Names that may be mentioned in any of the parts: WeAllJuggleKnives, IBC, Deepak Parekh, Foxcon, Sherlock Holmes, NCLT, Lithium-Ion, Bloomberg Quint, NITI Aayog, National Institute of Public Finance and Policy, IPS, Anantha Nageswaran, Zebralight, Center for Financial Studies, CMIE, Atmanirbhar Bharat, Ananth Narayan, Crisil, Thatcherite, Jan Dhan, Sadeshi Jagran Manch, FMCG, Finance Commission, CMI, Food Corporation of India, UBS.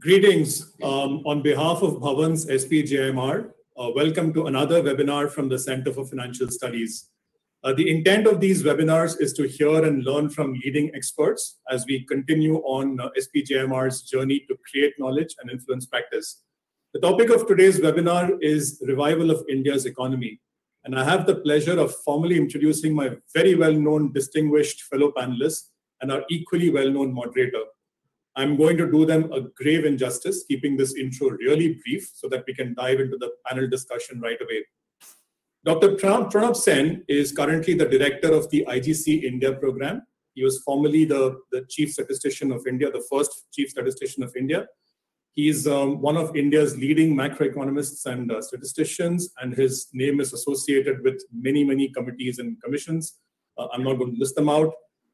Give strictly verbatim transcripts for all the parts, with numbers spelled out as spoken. Greetings um, on behalf of Bhavan's S P J M R. Uh, welcome to another webinar from the Center for Financial Studies. Uh, the intent of these webinars is to hear and learn from leading experts as we continue on uh, S P J M R's journey to create knowledge and influence practice. The topic of today's webinar is Revival of India's Economy. And I have the pleasure of formally introducing my very well-known distinguished fellow panelists and our equally well-known moderator. I'm going to do them a grave injustice, keeping this intro really brief so that we can dive into the panel discussion right away. Doctor Pronab Sen is currently the director of the I G C India program. He was formerly the, the chief statistician of India, the first chief statistician of India. He is um, one of India's leading macroeconomists and uh, statisticians, and his name is associated with many, many committees and commissions. Uh, I'm not going to list them out.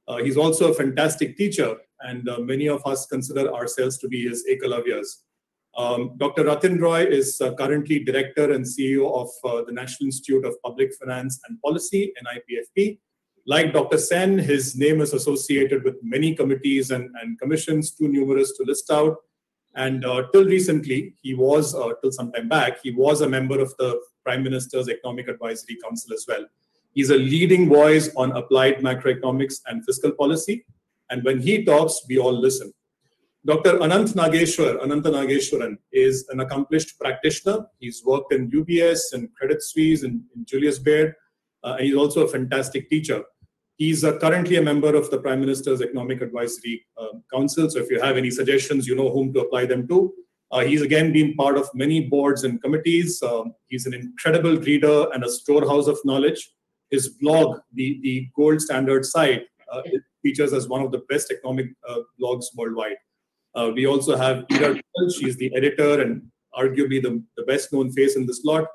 Uh, he's also a fantastic teacher, and uh, many of us consider ourselves to be his ekalavyas. Um, Doctor Rathin Roy is uh, currently director and C E O of uh, the National Institute of Public Finance and Policy, N I P F P. Like Doctor Sen, his name is associated with many committees and, and commissions, too numerous to list out. And uh, till recently, he was, uh, till some time back, he was a member of the Prime Minister's Economic Advisory Council as well. He's a leading voice on applied macroeconomics and fiscal policy. And when he talks, we all listen. Doctor Ananth Nageswar, Anantha Nageswaran is an accomplished practitioner. He's worked in U B S and Credit Suisse and, and Julius Baer. Uh, and he's also a fantastic teacher. He's uh, currently a member of the Prime Minister's Economic Advisory uh, Council. So if you have any suggestions, you know whom to apply them to. Uh, he's again been part of many boards and committees. Um, he's an incredible reader and a storehouse of knowledge. His blog, the, the Gold Standard site, uh, it features as one of the best economic uh, blogs worldwide. Uh, we also have Ira. She's the editor and arguably the, the best known face in this lot.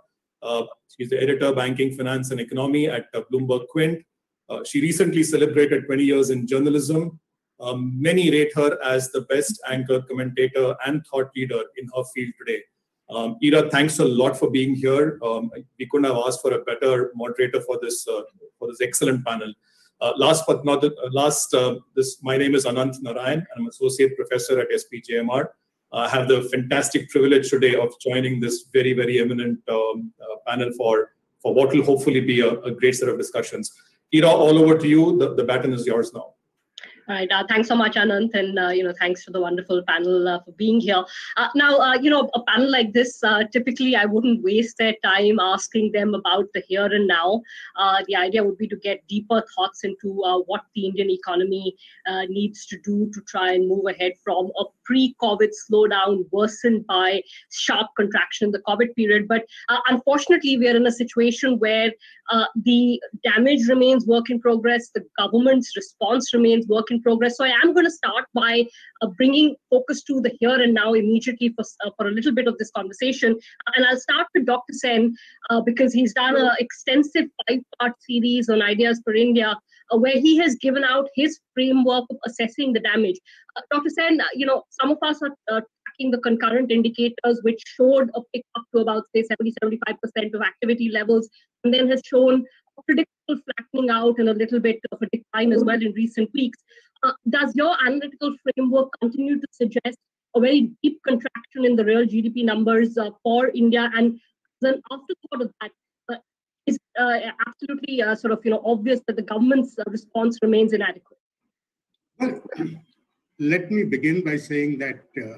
Uh, she's the editor, Banking, Finance and Economy at uh, Bloomberg Quint. Uh, she recently celebrated twenty years in journalism. Um, many rate her as the best anchor, commentator and thought leader in her field today. Um, Ira, thanks a lot for being here. Um, we couldn't have asked for a better moderator for this uh, for this excellent panel. Uh, last but not uh, last, uh, this my name is Ananth Narayan, and I'm associate professor at S P J M R. Uh, I have the fantastic privilege today of joining this very very eminent um, uh, panel for for what will hopefully be a, a great set of discussions. Ira, all over to you. The, the baton is yours now. All right. Uh, thanks so much, Ananth, and uh, you know, thanks to the wonderful panel uh, for being here. Uh, now, uh, you know, a panel like this, uh, typically I wouldn't waste their time asking them about the here and now. Uh, the idea would be to get deeper thoughts into uh, what the Indian economy uh, needs to do to try and move ahead from a pre-COVID slowdown worsened by sharp contraction in the COVID period. But uh, unfortunately, we are in a situation where uh, the damage remains work in progress. The government's response remains work in progress. So I am going to start by uh, bringing focus to the here and now immediately for, uh, for a little bit of this conversation. And I'll start with Doctor Sen uh, because he's done an extensive five-part series on Ideas for India uh, where he has given out his framework of assessing the damage. Uh, Doctor Sen, you know, some of us are uh, tracking the concurrent indicators which showed a pick up to about, say, seventy to seventy-five percent of activity levels, and then has shown predictable flattening out and a little bit of a decline as well in recent weeks. Uh, does your analytical framework continue to suggest a very deep contraction in the real G D P numbers uh, for India? And then afterthought of that, uh, is uh, absolutely uh, sort of you know obvious that the government's uh, response remains inadequate? Well, let me begin by saying that uh,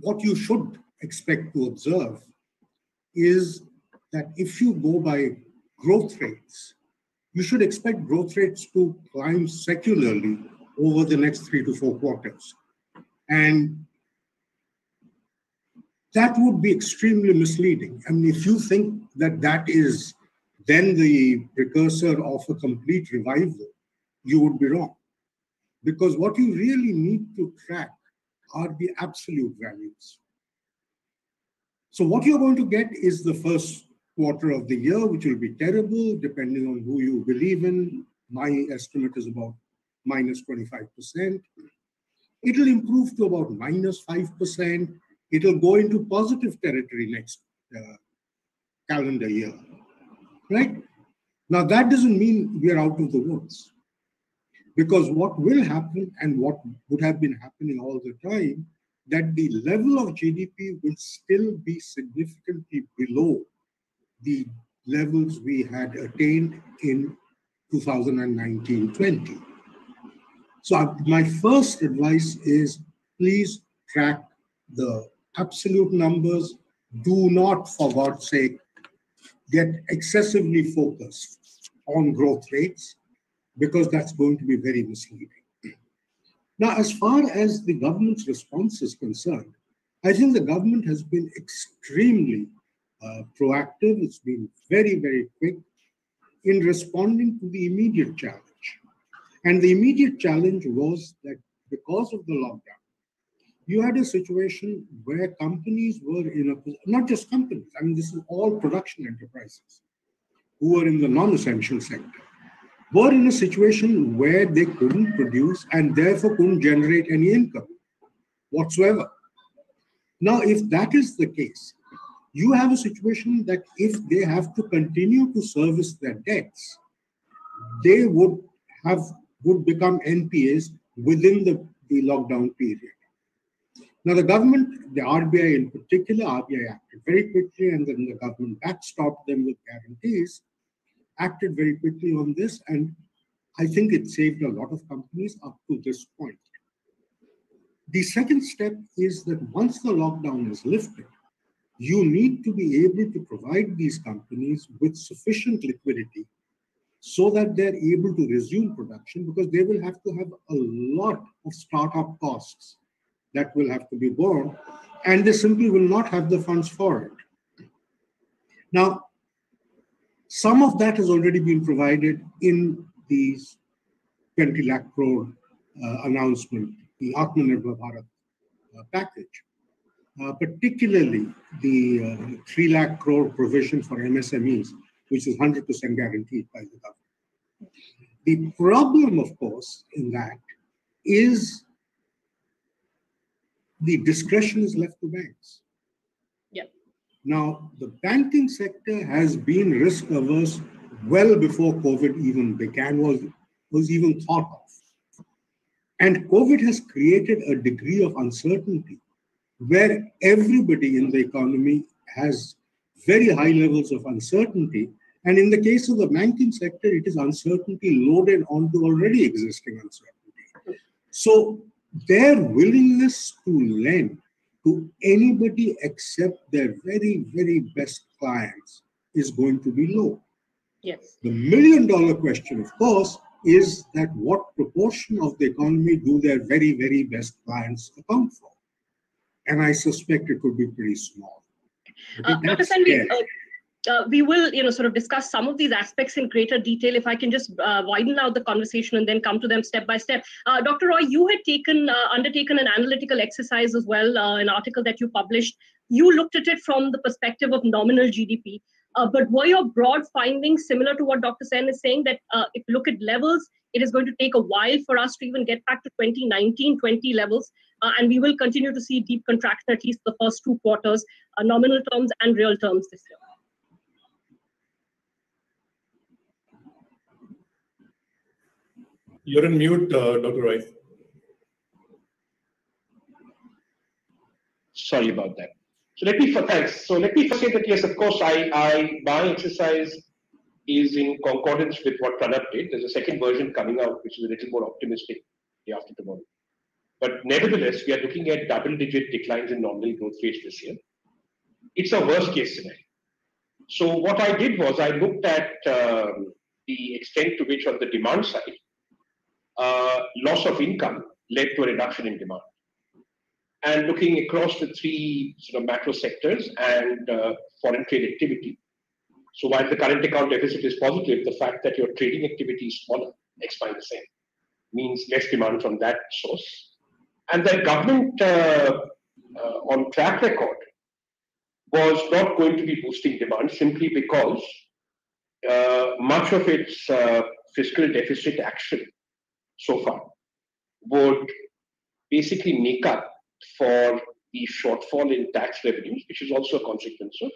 what you should expect to observe is that if you go by growth rates, you should expect growth rates to climb secularly over the next three to four quarters. And that would be extremely misleading. I mean, if you think that that is then the precursor of a complete revival, you would be wrong. Because what you really need to track are the absolute values. So what you're going to get is the first quarter of the year, which will be terrible, depending on who you believe in. My estimate is about minus twenty-five percent. It'll improve to about minus five percent. It'll go into positive territory next uh, calendar year, right? Now, that doesn't mean we're out of the woods, because what will happen and what would have been happening all the time that the level of G D P will still be significantly below the levels we had attained in two thousand nineteen twenty. So my first advice is, please track the absolute numbers. Do not, for God's sake, get excessively focused on growth rates, because that's going to be very misleading. Now, as far as the government's response is concerned, I think the government has been extremely uh, proactive. It's been very, very quick in responding to the immediate challenge. And the immediate challenge was that because of the lockdown, you had a situation where companies were in a position, not just companies, I mean, this is all production enterprises who were in the non-essential sector, were in a situation where they couldn't produce and therefore couldn't generate any income whatsoever. Now, if that is the case, you have a situation that if they have to continue to service their debts, they would have would become N P As within the, the lockdown period. Now, the government, the R B I in particular, R B I acted very quickly, and then the government backstopped them with guarantees, acted very quickly on this, and I think it saved a lot of companies up to this point. The second step is that once the lockdown is lifted, you need to be able to provide these companies with sufficient liquidity so that they're able to resume production, because they will have to have a lot of startup costs that will have to be borne, and they simply will not have the funds for it. Now, some of that has already been provided in the twenty lakh crore uh, announcement, the Atmanirbhar Bharat uh, package, uh, particularly the uh, three lakh crore provision for M S M Es, which is one hundred percent guaranteed by the government. The problem, of course, in that is the discretion is left to banks. Yeah. Now, the banking sector has been risk averse well before COVID even began, was, was even thought of. And COVID has created a degree of uncertainty where everybody in the economy has very high levels of uncertainty. And in the case of the banking sector, it is uncertainty loaded onto already existing uncertainty. So their willingness to lend to anybody except their very, very best clients is going to be low. Yes. The million dollar question, of course, is that what proportion of the economy do their very, very best clients account for? And I suspect it could be pretty small. Uh, Doctor Sen, uh, uh, we will, you know, sort of discuss some of these aspects in greater detail. If I can just uh, widen out the conversation and then come to them step by step. Uh, Doctor Roy, you had taken uh, undertaken an analytical exercise as well, uh, an article that you published. You looked at it from the perspective of nominal G D P, uh, but were your broad findings similar to what Doctor Sen is saying, that uh, if you look at levels, it is going to take a while for us to even get back to twenty nineteen twenty levels, uh, and we will continue to see deep contraction at least the first two quarters, uh, nominal terms and real terms this year? You're on mute, uh, Doctor Roy. Sorry about that. So let me, for, thanks. So let me first say that yes, of course, I, I my exercise is in concordance with what Pranab did. There's a second version coming out, which is a little more optimistic day after tomorrow. But nevertheless, we are looking at double-digit declines in nominal growth rates this year. It's a worst-case scenario. So what I did was I looked at um, the extent to which, on the demand side, uh, loss of income led to a reduction in demand. And looking across the three sort of macro sectors and uh, foreign trade activity. So while the current account deficit is positive, the fact that your trading activity is smaller, X minus N, means less demand from that source. And the government uh, uh, on track record was not going to be boosting demand simply because uh, much of its uh, fiscal deficit action so far would basically make up for the shortfall in tax revenues, which is also a consequence of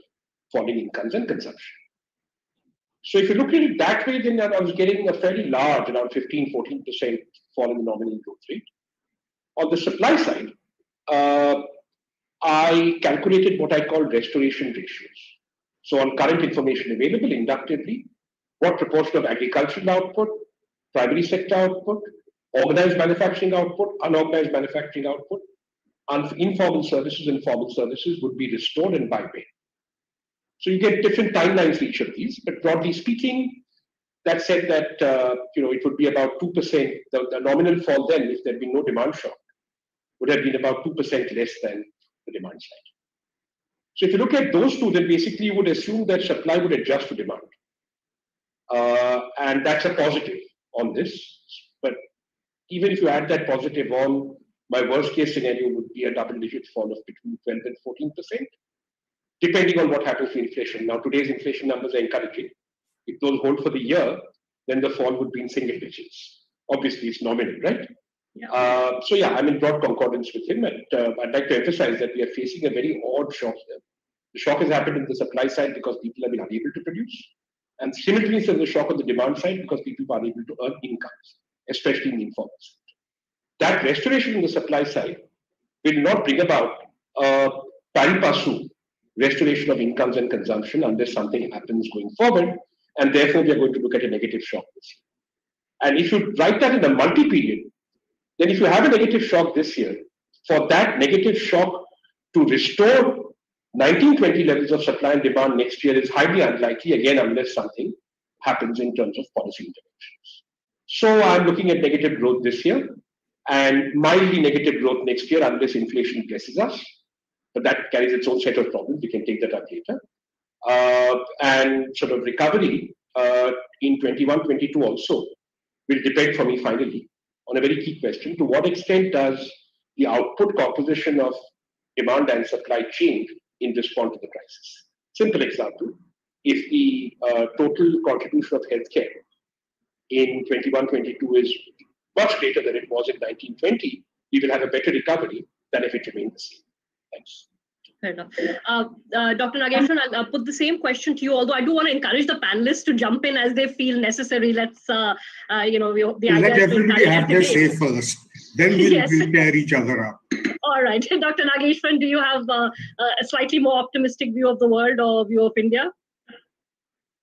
falling incomes and consumption. So if you look at it that way, then I was getting a fairly large, around fifteen, fourteen percent fall in the nominal growth rate. On the supply side, uh, I calculated what I call restoration ratios. So on current information available inductively, what proportion of agricultural output, primary sector output, organized manufacturing output, unorganized manufacturing output, and informal services and formal services would be restored and by when. So you get different timelines for each of these, but broadly speaking, that said that uh, you know, it would be about two percent, the, the nominal fall then, if there'd been no demand shock, would have been about two percent less than the demand side. So if you look at those two, then basically you would assume that supply would adjust to demand. Uh, and that's a positive on this. But even if you add that positive on, my worst case scenario would be a double-digit fall of between twelve and fourteen percent, depending on what happens to inflation. Now, today's inflation numbers are encouraging. If those hold for the year, then the fall would be in single digits. Obviously, it's nominal, right? Yeah. Uh, so yeah, I'm in broad concordance with him, and uh, I'd like to emphasize that we are facing a very odd shock here. The shock has happened on the supply side because people have been unable to produce, and simultaneously there's a shock on the demand side because people are unable to earn incomes, especially in the informal sector. That restoration in the supply side will not bring about a pari passu restoration of incomes and consumption unless something happens going forward, and therefore we are going to look at a negative shock this year. And if you write that in a multi-period, then if you have a negative shock this year, for that negative shock to restore nineteen twenty levels of supply and demand next year is highly unlikely, again, unless something happens in terms of policy interventions. So I'm looking at negative growth this year and mildly negative growth next year unless inflation blesses us. But that carries its own set of problems. We can take that up later. Uh, and sort of recovery uh, in twenty-one twenty-two also will depend for me finally on a very key question: to what extent does the output composition of demand and supply change in response to the crisis? Simple example, if the uh, total contribution of healthcare in twenty-one twenty-two is much greater than it was in nineteen twenty, we will have a better recovery than if it remained the same. Thanks. Fair enough. Uh, uh, Doctor Nageswaran, I'll uh, put the same question to you, although I do want to encourage the panelists to jump in as they feel necessary. Let's, uh, uh, you know, we, the idea Let everybody have their say first. Then we'll yes. prepare each other up. All right. Doctor Nageswaran, do you have uh, a slightly more optimistic view of the world or view of India?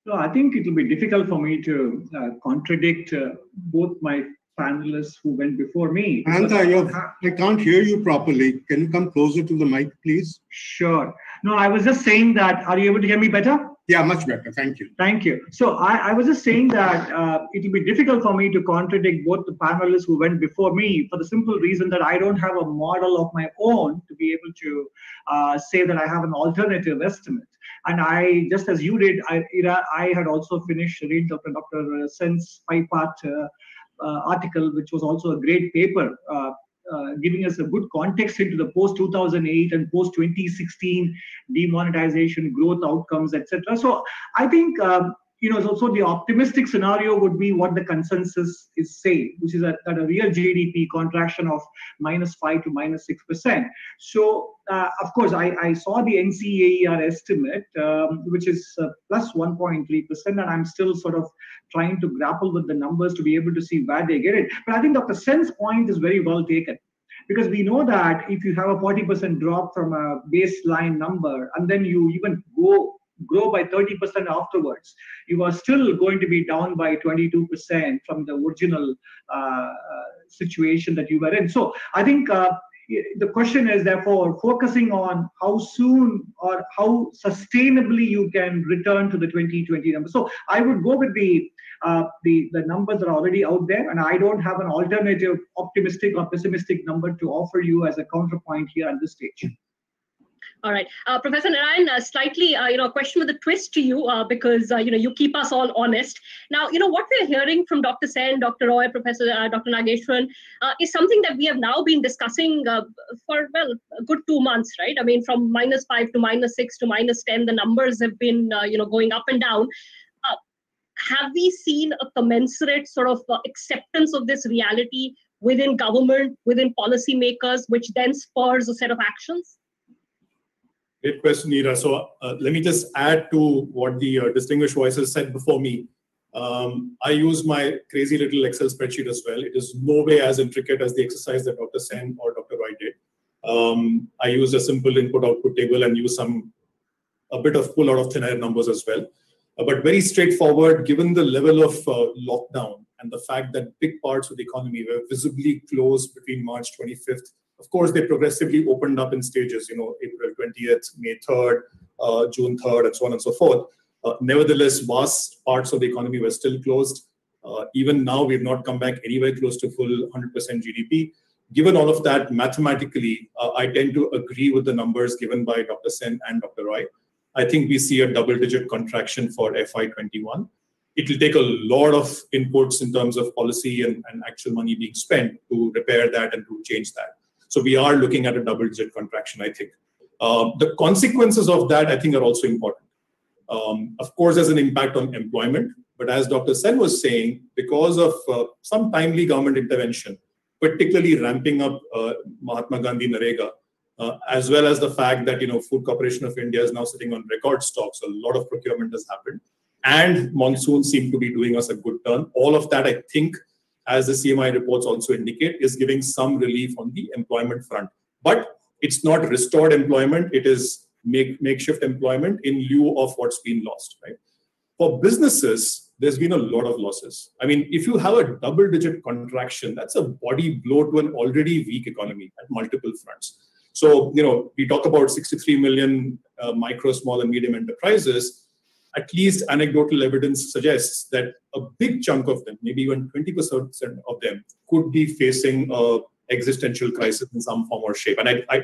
No, I think it will be difficult for me to uh, contradict uh, both my panelists who went before me. Anantha, I can't hear you properly. Can you come closer to the mic, please? Sure. No, I was just saying that, are you able to hear me better? Yeah, much better. Thank you. Thank you. So I, I was just saying that uh, it will be difficult for me to contradict both the panelists who went before me for the simple reason that I don't have a model of my own to be able to uh, say that I have an alternative estimate. And I, just as you did, I, I had also finished reading Doctor Sen's five-part uh, Uh, article, which was also a great paper, uh, uh, giving us a good context into the post two thousand eight and post twenty sixteen demonetization, growth outcomes, et cetera. So I think, um, you know, so the optimistic scenario would be what the consensus is saying, which is that, that a real G D P contraction of minus five to minus six percent. So, uh, of course, I, I saw the N C A E R estimate, um, which is uh, plus one point three percent, and I'm still sort of trying to grapple with the numbers to be able to see where they get it. But I think Doctor Sen's point is very well taken, because we know that if you have a forty percent drop from a baseline number, and then you even go grow by thirty percent afterwards, you are still going to be down by twenty-two percent from the original uh, situation that you were in. So I think uh, the question is therefore focusing on how soon or how sustainably you can return to the twenty twenty number. So I would go with the uh, the, the numbers that are already out there, and I don't have an alternative optimistic or pessimistic number to offer you as a counterpoint here at this stage. All right, uh, Professor Narayan, uh, slightly, uh, you know, a question with a twist to you, uh, because, uh, you know, you keep us all honest. Now, you know, what we're hearing from Doctor Sen, Doctor Roy, Professor uh, Doctor Nageswaran uh, is something that we have now been discussing uh, for, well, a good two months, right? I mean, from minus five to minus six to minus ten, the numbers have been, uh, you know, going up and down. Uh, have we seen a commensurate sort of uh, acceptance of this reality within government, within policymakers, which then spurs a set of actions? Great question, Neera. So uh, let me just add to what the uh, distinguished voices said before me. Um, I use my crazy little Excel spreadsheet as well. It is no way as intricate as the exercise that Doctor Sen or Doctor Roy did. Um, I used a simple input-output table and used some a bit of pull out of thin air numbers as well. Uh, but very straightforward, given the level of uh, lockdown and the fact that big parts of the economy were visibly closed between March twenty-fifth. Of course, they progressively opened up in stages, you know, April twentieth, May third, uh, June third, and so on and so forth. Uh, nevertheless, vast parts of the economy were still closed. Uh, even now, we've not come back anywhere close to full one hundred percent G D P. Given all of that, mathematically, uh, I tend to agree with the numbers given by Doctor Sen and Doctor Roy. I think we see a double-digit contraction for F Y twenty-one. It will take a lot of inputs in terms of policy and, and actual money being spent to repair that and to change that. So we are looking at a double-digit contraction, I think. Uh, the consequences of that, I think, are also important. Um, of course, there's an impact on employment. But as Doctor Sen was saying, because of uh, some timely government intervention, particularly ramping up uh, Mahatma Gandhi NREGA, Uh, as well as the fact that, you know, Food Corporation of India is now sitting on record stocks. A lot of procurement has happened. And monsoon seemed to be doing us a good turn. All of that, I think, as the C M I reports also indicate, is giving some relief on the employment front. But it's not restored employment. It is make, makeshift employment in lieu of what's been lost, right? For businesses, there's been a lot of losses. I mean, if you have a double-digit contraction, that's a body blow to an already weak economy at multiple fronts. So, you know, we talk about sixty-three million uh, micro, small, and medium enterprises. At least anecdotal evidence suggests that a big chunk of them, maybe even twenty percent of them, could be facing an existential crisis in some form or shape. And I, I,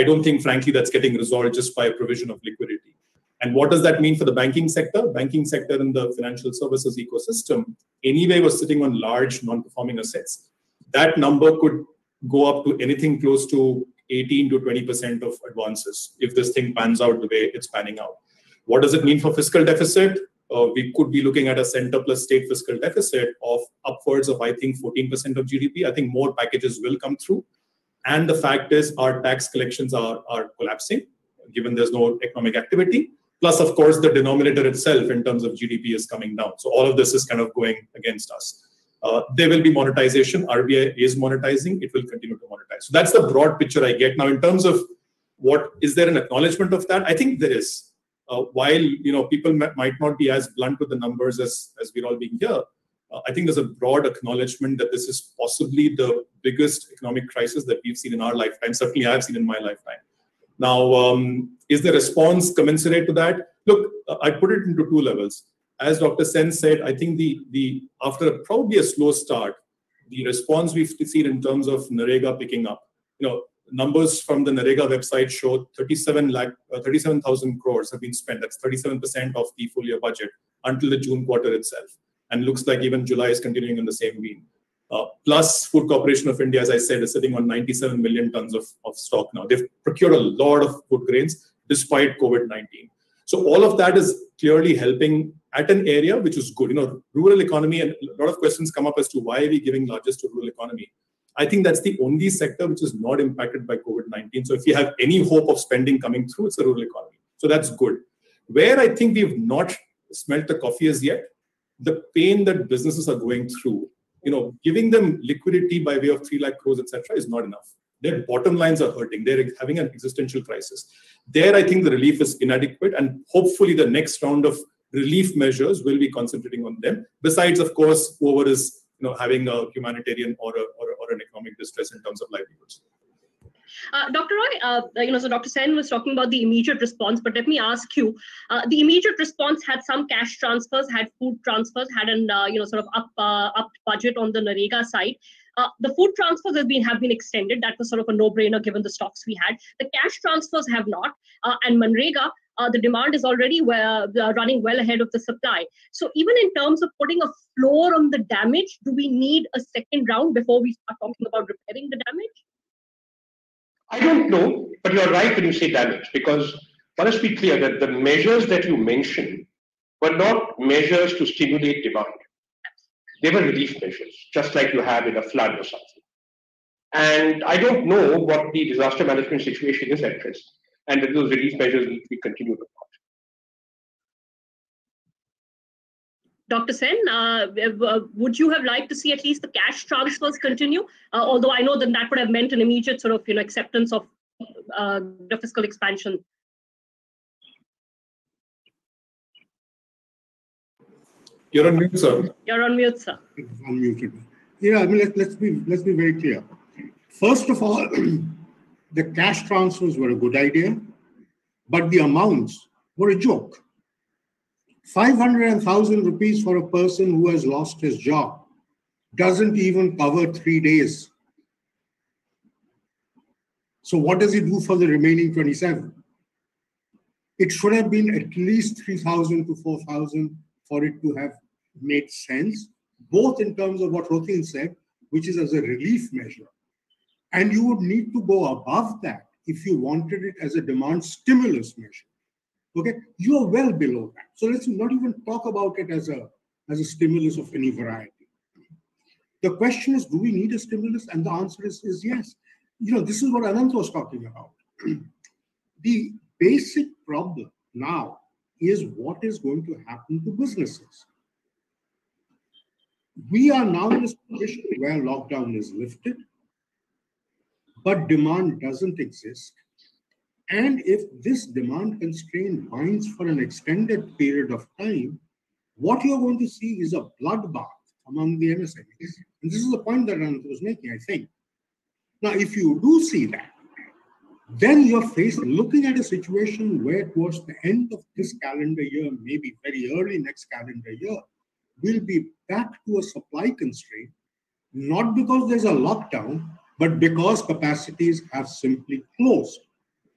I don't think, frankly, that's getting resolved just by a provision of liquidity. And what does that mean for the banking sector? Banking sector in the financial services ecosystem, anyway, was sitting on large non-performing assets. That number could go up to anything close to eighteen to twenty percent of advances if this thing pans out the way it's panning out. What does it mean for fiscal deficit? Uh, we could be looking at a center plus state fiscal deficit of upwards of, I think, fourteen percent of G D P. I think more packages will come through. And the fact is our tax collections are, are collapsing, given there's no economic activity. Plus, of course, the denominator itself in terms of G D P is coming down. So all of this is kind of going against us. Uh, there will be monetization. R B I is monetizing. It will continue to monetize. So that's the broad picture I get. Now, in terms of what, is there an acknowledgement of that? I think there is. Uh, while, you know, people might not be as blunt with the numbers as, as we're all being here, uh, I think there's a broad acknowledgement that this is possibly the biggest economic crisis that we've seen in our lifetime. Certainly, I've seen in my lifetime. Now, um, is the response commensurate to that? Look, I put it into two levels. As Doctor Sen said, I think the, the after probably a slow start, the response we've seen in terms of NREGA picking up, you know, numbers from the NREGA website show thirty-seven thousand crores have been spent. That's thirty-seven percent of the full year budget until the June quarter itself. And looks like even July is continuing on the same vein. Uh, plus, Food Corporation of India, as I said, is sitting on ninety-seven million tons of, of stock now. They've procured a lot of food grains despite COVID nineteen. So all of that is clearly helping at an area which is good. You know, rural economy, and a lot of questions come up as to why are we giving largest to rural economy. I think that's the only sector which is not impacted by COVID nineteen. So if you have any hope of spending coming through, it's the rural economy. So that's good. Where I think we've not smelt the coffee as yet, the pain that businesses are going through, you know, giving them liquidity by way of three lakh crores, et cetera, is not enough. Their bottom lines are hurting. They're having an existential crisis. There, I think the relief is inadequate. And hopefully the next round of relief measures will be concentrating on them. Besides, of course, whoever is, you know, having a humanitarian or, a, or, a, or an economic distress in terms of livelihoods. Uh, Doctor Roy, uh, you know, so Doctor Sen was talking about the immediate response, but let me ask you, uh, the immediate response had some cash transfers, had food transfers, had an, uh, you know, sort of up, uh, up budget on the NREGA side. Uh, the food transfers have been, have been extended. That was sort of a no-brainer given the stocks we had. The cash transfers have not. Uh, and MANREGA, uh, the demand is already well, uh, running well ahead of the supply. So even in terms of putting a floor on the damage, do we need a second round before we start talking about repairing the damage? I don't know, but you're right when you say damage, because one must be clear that the measures that you mentioned were not measures to stimulate demand. They were relief measures, just like you have in a flood or something. And I don't know what the disaster management situation is at present, and that those relief measures need to be continued or not. Doctor Sen, uh, would you have liked to see at least the cash transfers continue? Uh, although I know that that would have meant an immediate sort of, you know, acceptance of uh, the fiscal expansion. You're on mute, sir. You're on mute, sir. I'm muted. Yeah, I mean, let, let's be let's be very clear. First of all, the cash transfers were a good idea, but the amounts were a joke. five hundred thousand rupees for a person who has lost his job doesn't even cover three days. So what does he do for the remaining twenty-seven? It should have been at least three thousand to four thousand for it to have made sense, both in terms of what Rathin said, which is as a relief measure. And you would need to go above that if you wanted it as a demand stimulus measure. Okay, you are well below that. So let's not even talk about it as a, as a stimulus of any variety. The question is, do we need a stimulus? And the answer is, is yes. You know, this is what Ananth was talking about. The basic problem now is what is going to happen to businesses. We are now in a situation where lockdown is lifted, but demand doesn't exist. And if this demand constraint binds for an extended period of time, what you're going to see is a bloodbath among the M S M Es. And this is the point that Ananth was making, I think. Now, if you do see that, then you're faced looking at a situation where towards the end of this calendar year, maybe very early next calendar year, we'll be back to a supply constraint, not because there's a lockdown, but because capacities have simply closed.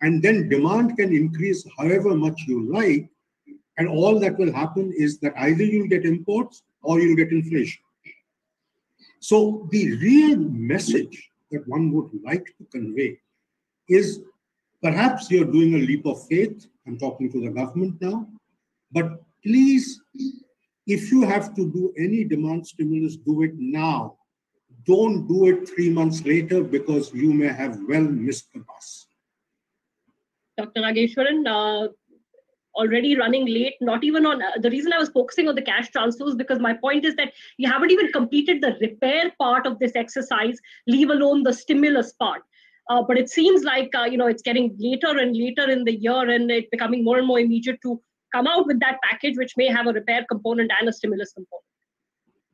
And then demand can increase however much you like. And all that will happen is that either you'll get imports or you'll get inflation. So the real message that one would like to convey is perhaps you're doing a leap of faith. I'm talking to the government now. But please, if you have to do any demand stimulus, do it now. Don't do it three months later because you may have well missed the bus. Doctor Nageswaran, uh, already running late, not even on, uh, the reason I was focusing on the cash transfers, because my point is that you haven't even completed the repair part of this exercise, leave alone the stimulus part. Uh, but it seems like, uh, you know, it's getting later and later in the year and it's becoming more and more immediate to come out with that package, which may have a repair component and a stimulus component.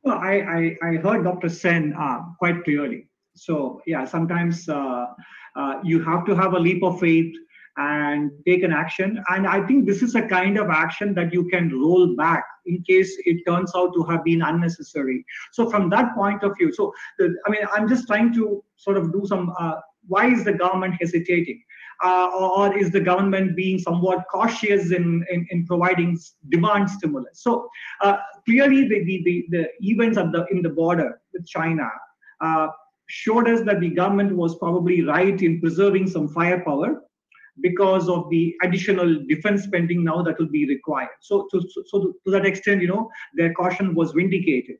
Well, I, I, I heard Doctor Sen uh, quite clearly. So, yeah, sometimes uh, uh, you have to have a leap of faith and take an action. And I think this is a kind of action that you can roll back in case it turns out to have been unnecessary. So from that point of view, so the, I mean, I'm just trying to sort of do some, uh, why is the government hesitating? Uh, or is the government being somewhat cautious in, in, in providing demand stimulus? So uh, clearly the, the, the events at the, in the border with China uh, showed us that the government was probably right in preserving some firepower because of the additional defense spending now that will be required. So to, so to, to that extent, you know, their caution was vindicated.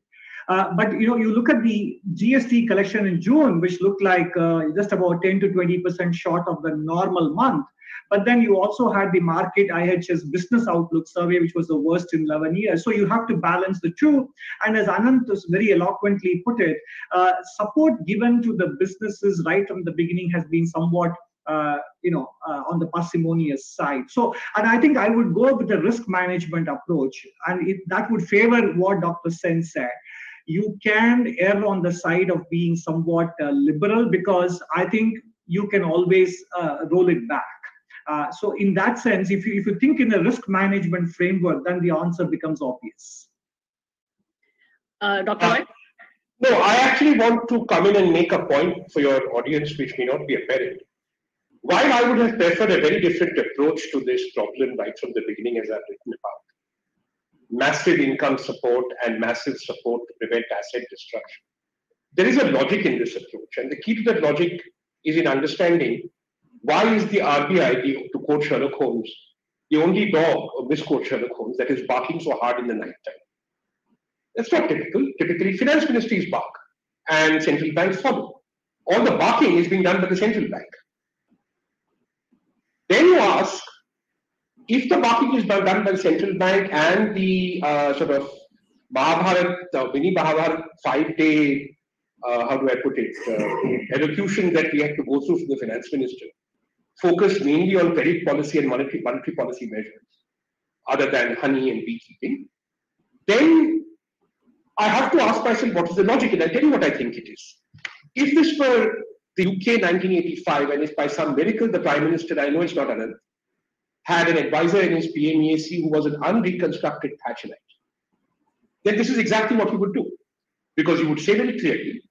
Uh, but, you know, you look at the G S T collection in June, which looked like uh, just about ten to twenty percent short of the normal month. But then you also had the market I H S business outlook survey, which was the worst in eleven years. So you have to balance the two. And as Ananth very eloquently put it, uh, support given to the businesses right from the beginning has been somewhat Uh, you know, uh, on the parsimonious side. So, and I think I would go with the risk management approach, and it, that would favor what Doctor Sen said. You can err on the side of being somewhat uh, liberal because I think you can always uh, roll it back. Uh, so, in that sense, if you if you think in a risk management framework, then the answer becomes obvious. Uh, Doctor Roy? No, I actually want to come in and make a point for your audience, which may not be apparent. While I would have preferred a very different approach to this problem right from the beginning, as I've written about, massive income support and massive support to prevent asset destruction. There is a logic in this approach, and the key to that logic is in understanding why is the R B I, to quote Sherlock Holmes, the only dog, or misquote Sherlock Holmes, that is barking so hard in the night time. That's not typical. Typically, finance ministries bark and central banks follow. All the barking is being done by the central bank. Then you ask, if the barking is done by the central bank and the uh, sort of Mahabharat, uh, mini Mahabharat five-day, uh, how do I put it, uh, elocution that we have to go through from the finance minister, focused mainly on credit policy and monetary, monetary policy measures, other than honey and beekeeping, then I have to ask myself, what is the logic? And I'll tell you what I think it is. If this were the U K nineteen eighty-five, and if by some miracle the Prime Minister, I know it's not Ananth, had an advisor in his P M E A C who was an unreconstructed Thatcherite, then this is exactly what you would do. Because you would say very clearly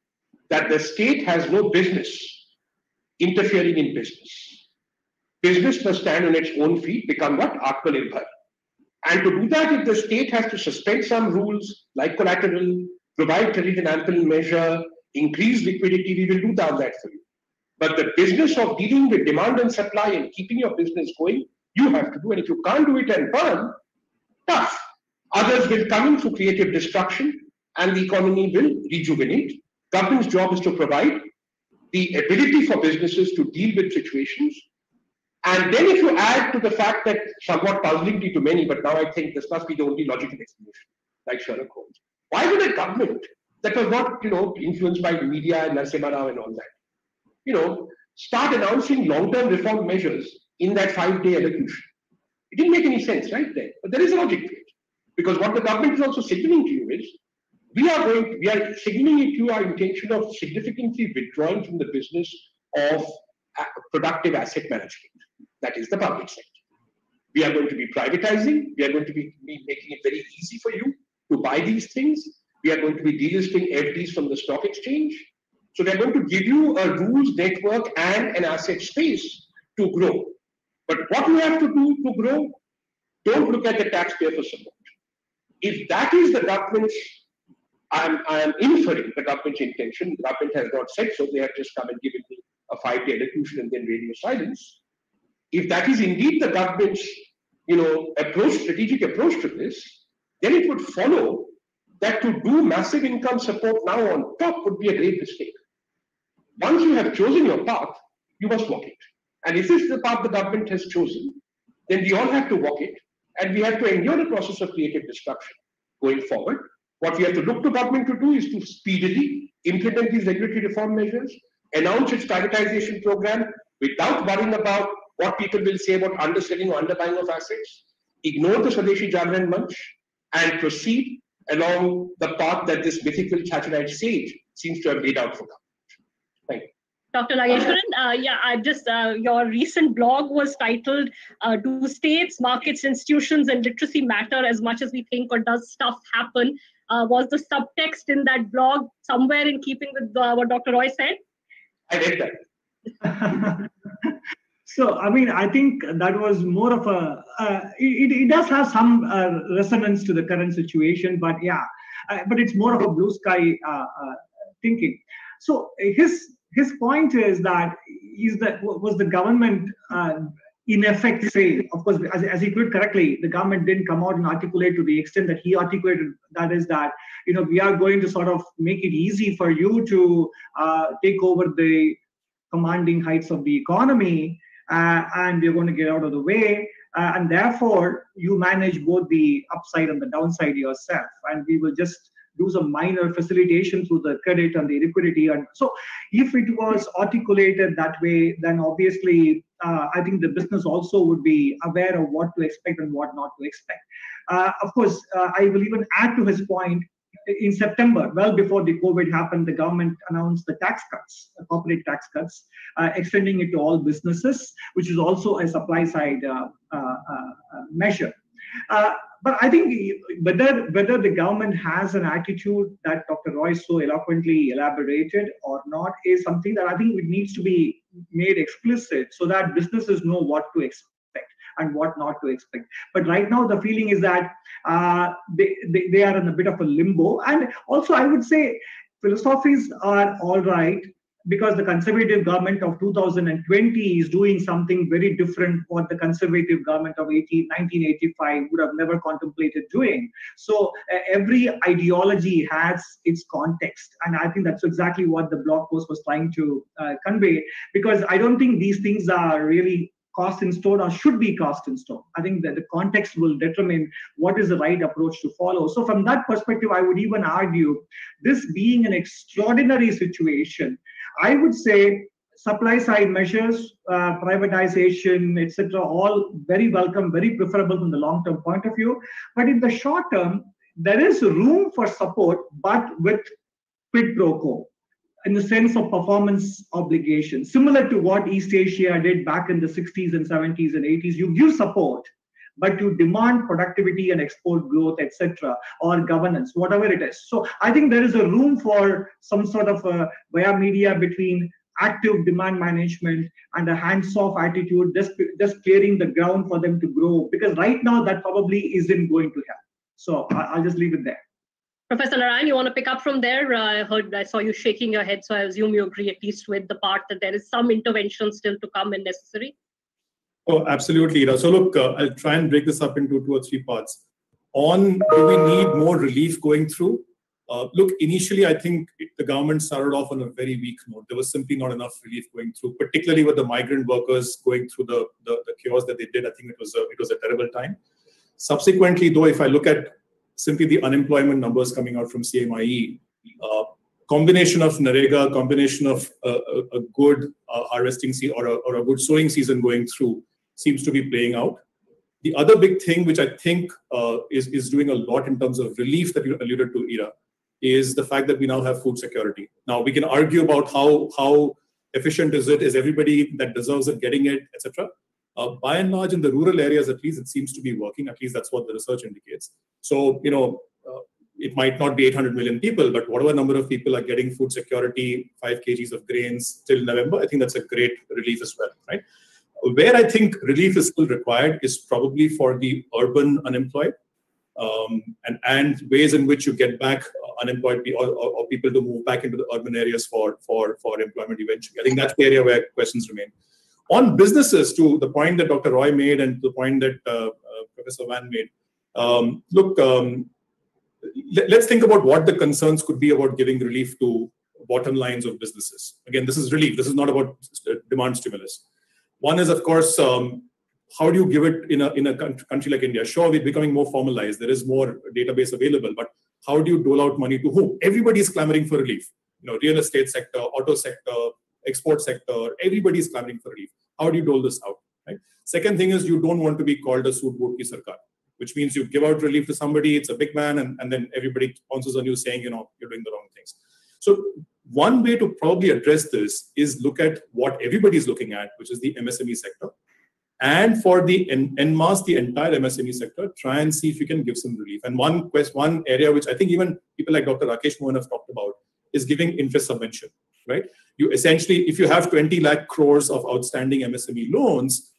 that the state has no business interfering in business. Business must stand on its own feet, become what? Atmanirbhar. And to do that, if the state has to suspend some rules like collateral, provide credit in ample measure, increase liquidity, we will do that, that for you. But the business of dealing with demand and supply and keeping your business going, you have to do. And if you can't do it and burn, tough. Others will come in through creative destruction and the economy will rejuvenate. Government's job is to provide the ability for businesses to deal with situations. And then if you add to the fact that, somewhat puzzlingly to many, but now I think this must be the only logical explanation, like Sherlock Holmes. Why would a government that was not, you know, influenced by media and Narasimha Rao and all that, you know, start announcing long-term reform measures in that five-day elocution? It didn't make any sense right there. But there is a logic to it. Because what the government is also signaling to you is, we are going, we are signaling it to our intention of significantly withdrawing from the business of productive asset management. That is the public sector. We are going to be privatizing. We are going to be, be making it very easy for you to buy these things. We are going to be delisting F Ds from the stock exchange. So we are going to give you a rules network and an asset space to grow. But what you have to do to grow, don't look at the taxpayer for support. If that is the government's, I am, I am inferring the government's intention, the government has not said so, they have just come and given me a five-day elocution and then radio silence. If that is indeed the government's, you know, approach, strategic approach to this, then it would follow that to do massive income support now on top would be a great mistake. Once you have chosen your path, you must walk it. And if this is the path the government has chosen, then we all have to walk it, and we have to endure the process of creative destruction going forward. What we have to look to government to do is to speedily implement these regulatory reform measures, announce its privatization program without worrying about what people will say about underselling or underbuying of assets, ignore the Sadeshi Jagran Manch, and proceed along the path that this mythical Thatcherite sage seems to have laid out for government. Thank you. Doctor Nageswaran, uh, yeah, I just uh, your recent blog was titled uh, "Do States, Markets, Institutions, and Literacy Matter as Much as We Think, or Does Stuff Happen?" Uh, was the subtext in that blog somewhere in keeping with uh, what Doctor Roy said? I read that. So, I mean, I think that was more of a, uh, it, it does have some uh, resonance to the current situation, but yeah, uh, but it's more of a blue sky uh, uh, thinking. So his his point is that, is that was the government uh, in effect say, of course, as, as he put it correctly, the government didn't come out and articulate to the extent that he articulated, that is that, you know, we are going to sort of make it easy for you to uh, take over the commanding heights of the economy, uh, and we're going to get out of the way, uh, and therefore you manage both the upside and the downside yourself, and we will just do some minor facilitation through the credit and the liquidity. And so if it was articulated that way, then obviously uh, I think the business also would be aware of what to expect and what not to expect. Uh, of course, uh, I will even add to his point, in September, well before the COVID happened, the government announced the tax cuts, the corporate tax cuts, uh, extending it to all businesses, which is also a supply side uh, uh, uh, measure. Uh, But I think whether whether the government has an attitude that Doctor Roy so eloquently elaborated or not is something that I think it needs to be made explicit so that businesses know what to expect and what not to expect. But right now the feeling is that uh, they, they they are in a bit of a limbo. And also I would say philosophies are all right, because the conservative government of two thousand twenty is doing something very different what the conservative government of nineteen eighty-five would have never contemplated doing. So uh, every ideology has its context. And I think that's exactly what the blog post was trying to uh, convey, because I don't think these things are really cast in stone or should be cast in stone. I think that the context will determine what is the right approach to follow. So from that perspective, I would even argue this being an extraordinary situation, I would say supply side measures, uh, privatization, et cetera, all very welcome, very preferable from the long-term point of view. But in the short term, there is room for support, but with quid pro quo, in the sense of performance obligation, similar to what East Asia did back in the sixties and seventies and eighties. You give support, but you demand productivity and export growth, et cetera, or governance, whatever it is. So I think there is a room for some sort of a via media between active demand management and a hands-off attitude, just, just clearing the ground for them to grow, because right now that probably isn't going to happen. So I'll just leave it there. Professor Narayan, you want to pick up from there? Uh, I heard, I saw you shaking your head, so I assume you agree at least with the part that there is some intervention still to come and necessary. Oh, absolutely. So look, uh, I'll try and break this up into two or three parts. On do we need more relief going through? Uh, look, initially, I think the government started off on a very weak note. There was simply not enough relief going through, particularly with the migrant workers going through the, the, the cures that they did. I think it was a, it was a terrible time. Subsequently, though, if I look at simply the unemployment numbers coming out from C M I E, uh, combination of NREGA, combination of uh, a, a good uh, harvesting season or a, or a good sowing season going through seems to be playing out. The other big thing, which I think uh, is, is doing a lot in terms of relief that you alluded to, Ira, is the fact that we now have food security. Now, we can argue about how, how efficient is it, is everybody that deserves it getting it, et cetera. Uh, by and large, in the rural areas, at least, it seems to be working. At least that's what the research indicates. So, you know, uh, it might not be eight hundred million people, but whatever number of people are getting food security, five kilograms of grains till November, I think that's a great relief as well, right? Where I think relief is still required is probably for the urban unemployed um, and, and ways in which you get back unemployed or, or, or people to move back into the urban areas for, for, for employment eventually. I think that's the area where questions remain. On businesses, to the point that Doctor Roy made and to the point that uh, uh, Professor Van made, um, look, um, let, let's think about what the concerns could be about giving relief to bottom lines of businesses. Again, this is relief. This is not about demand stimulus. One is, of course, um, how do you give it in a, in a country like India? Sure, we're becoming more formalized. There is more database available, but how do you dole out money to whom? Everybody's clamoring for relief. You know, real estate sector, auto sector, export sector, everybody's clamoring for relief. How do you dole this out, right? Second thing is, you don't want to be called a Sood Boot Ki Sarkar, which means you give out relief to somebody, it's a big man, and, and then everybody pounces on you saying, you know, you're doing the wrong things. So one way to probably address this is look at what everybody's looking at, which is the M S M E sector. And for the en, en masse, the entire M S M E sector, try and see if you can give some relief. And one quest, one area which I think even people like Doctor Rakesh Mohan have talked about is giving interest subvention, right? You essentially, if you have twenty lakh crores of outstanding M S M E loans,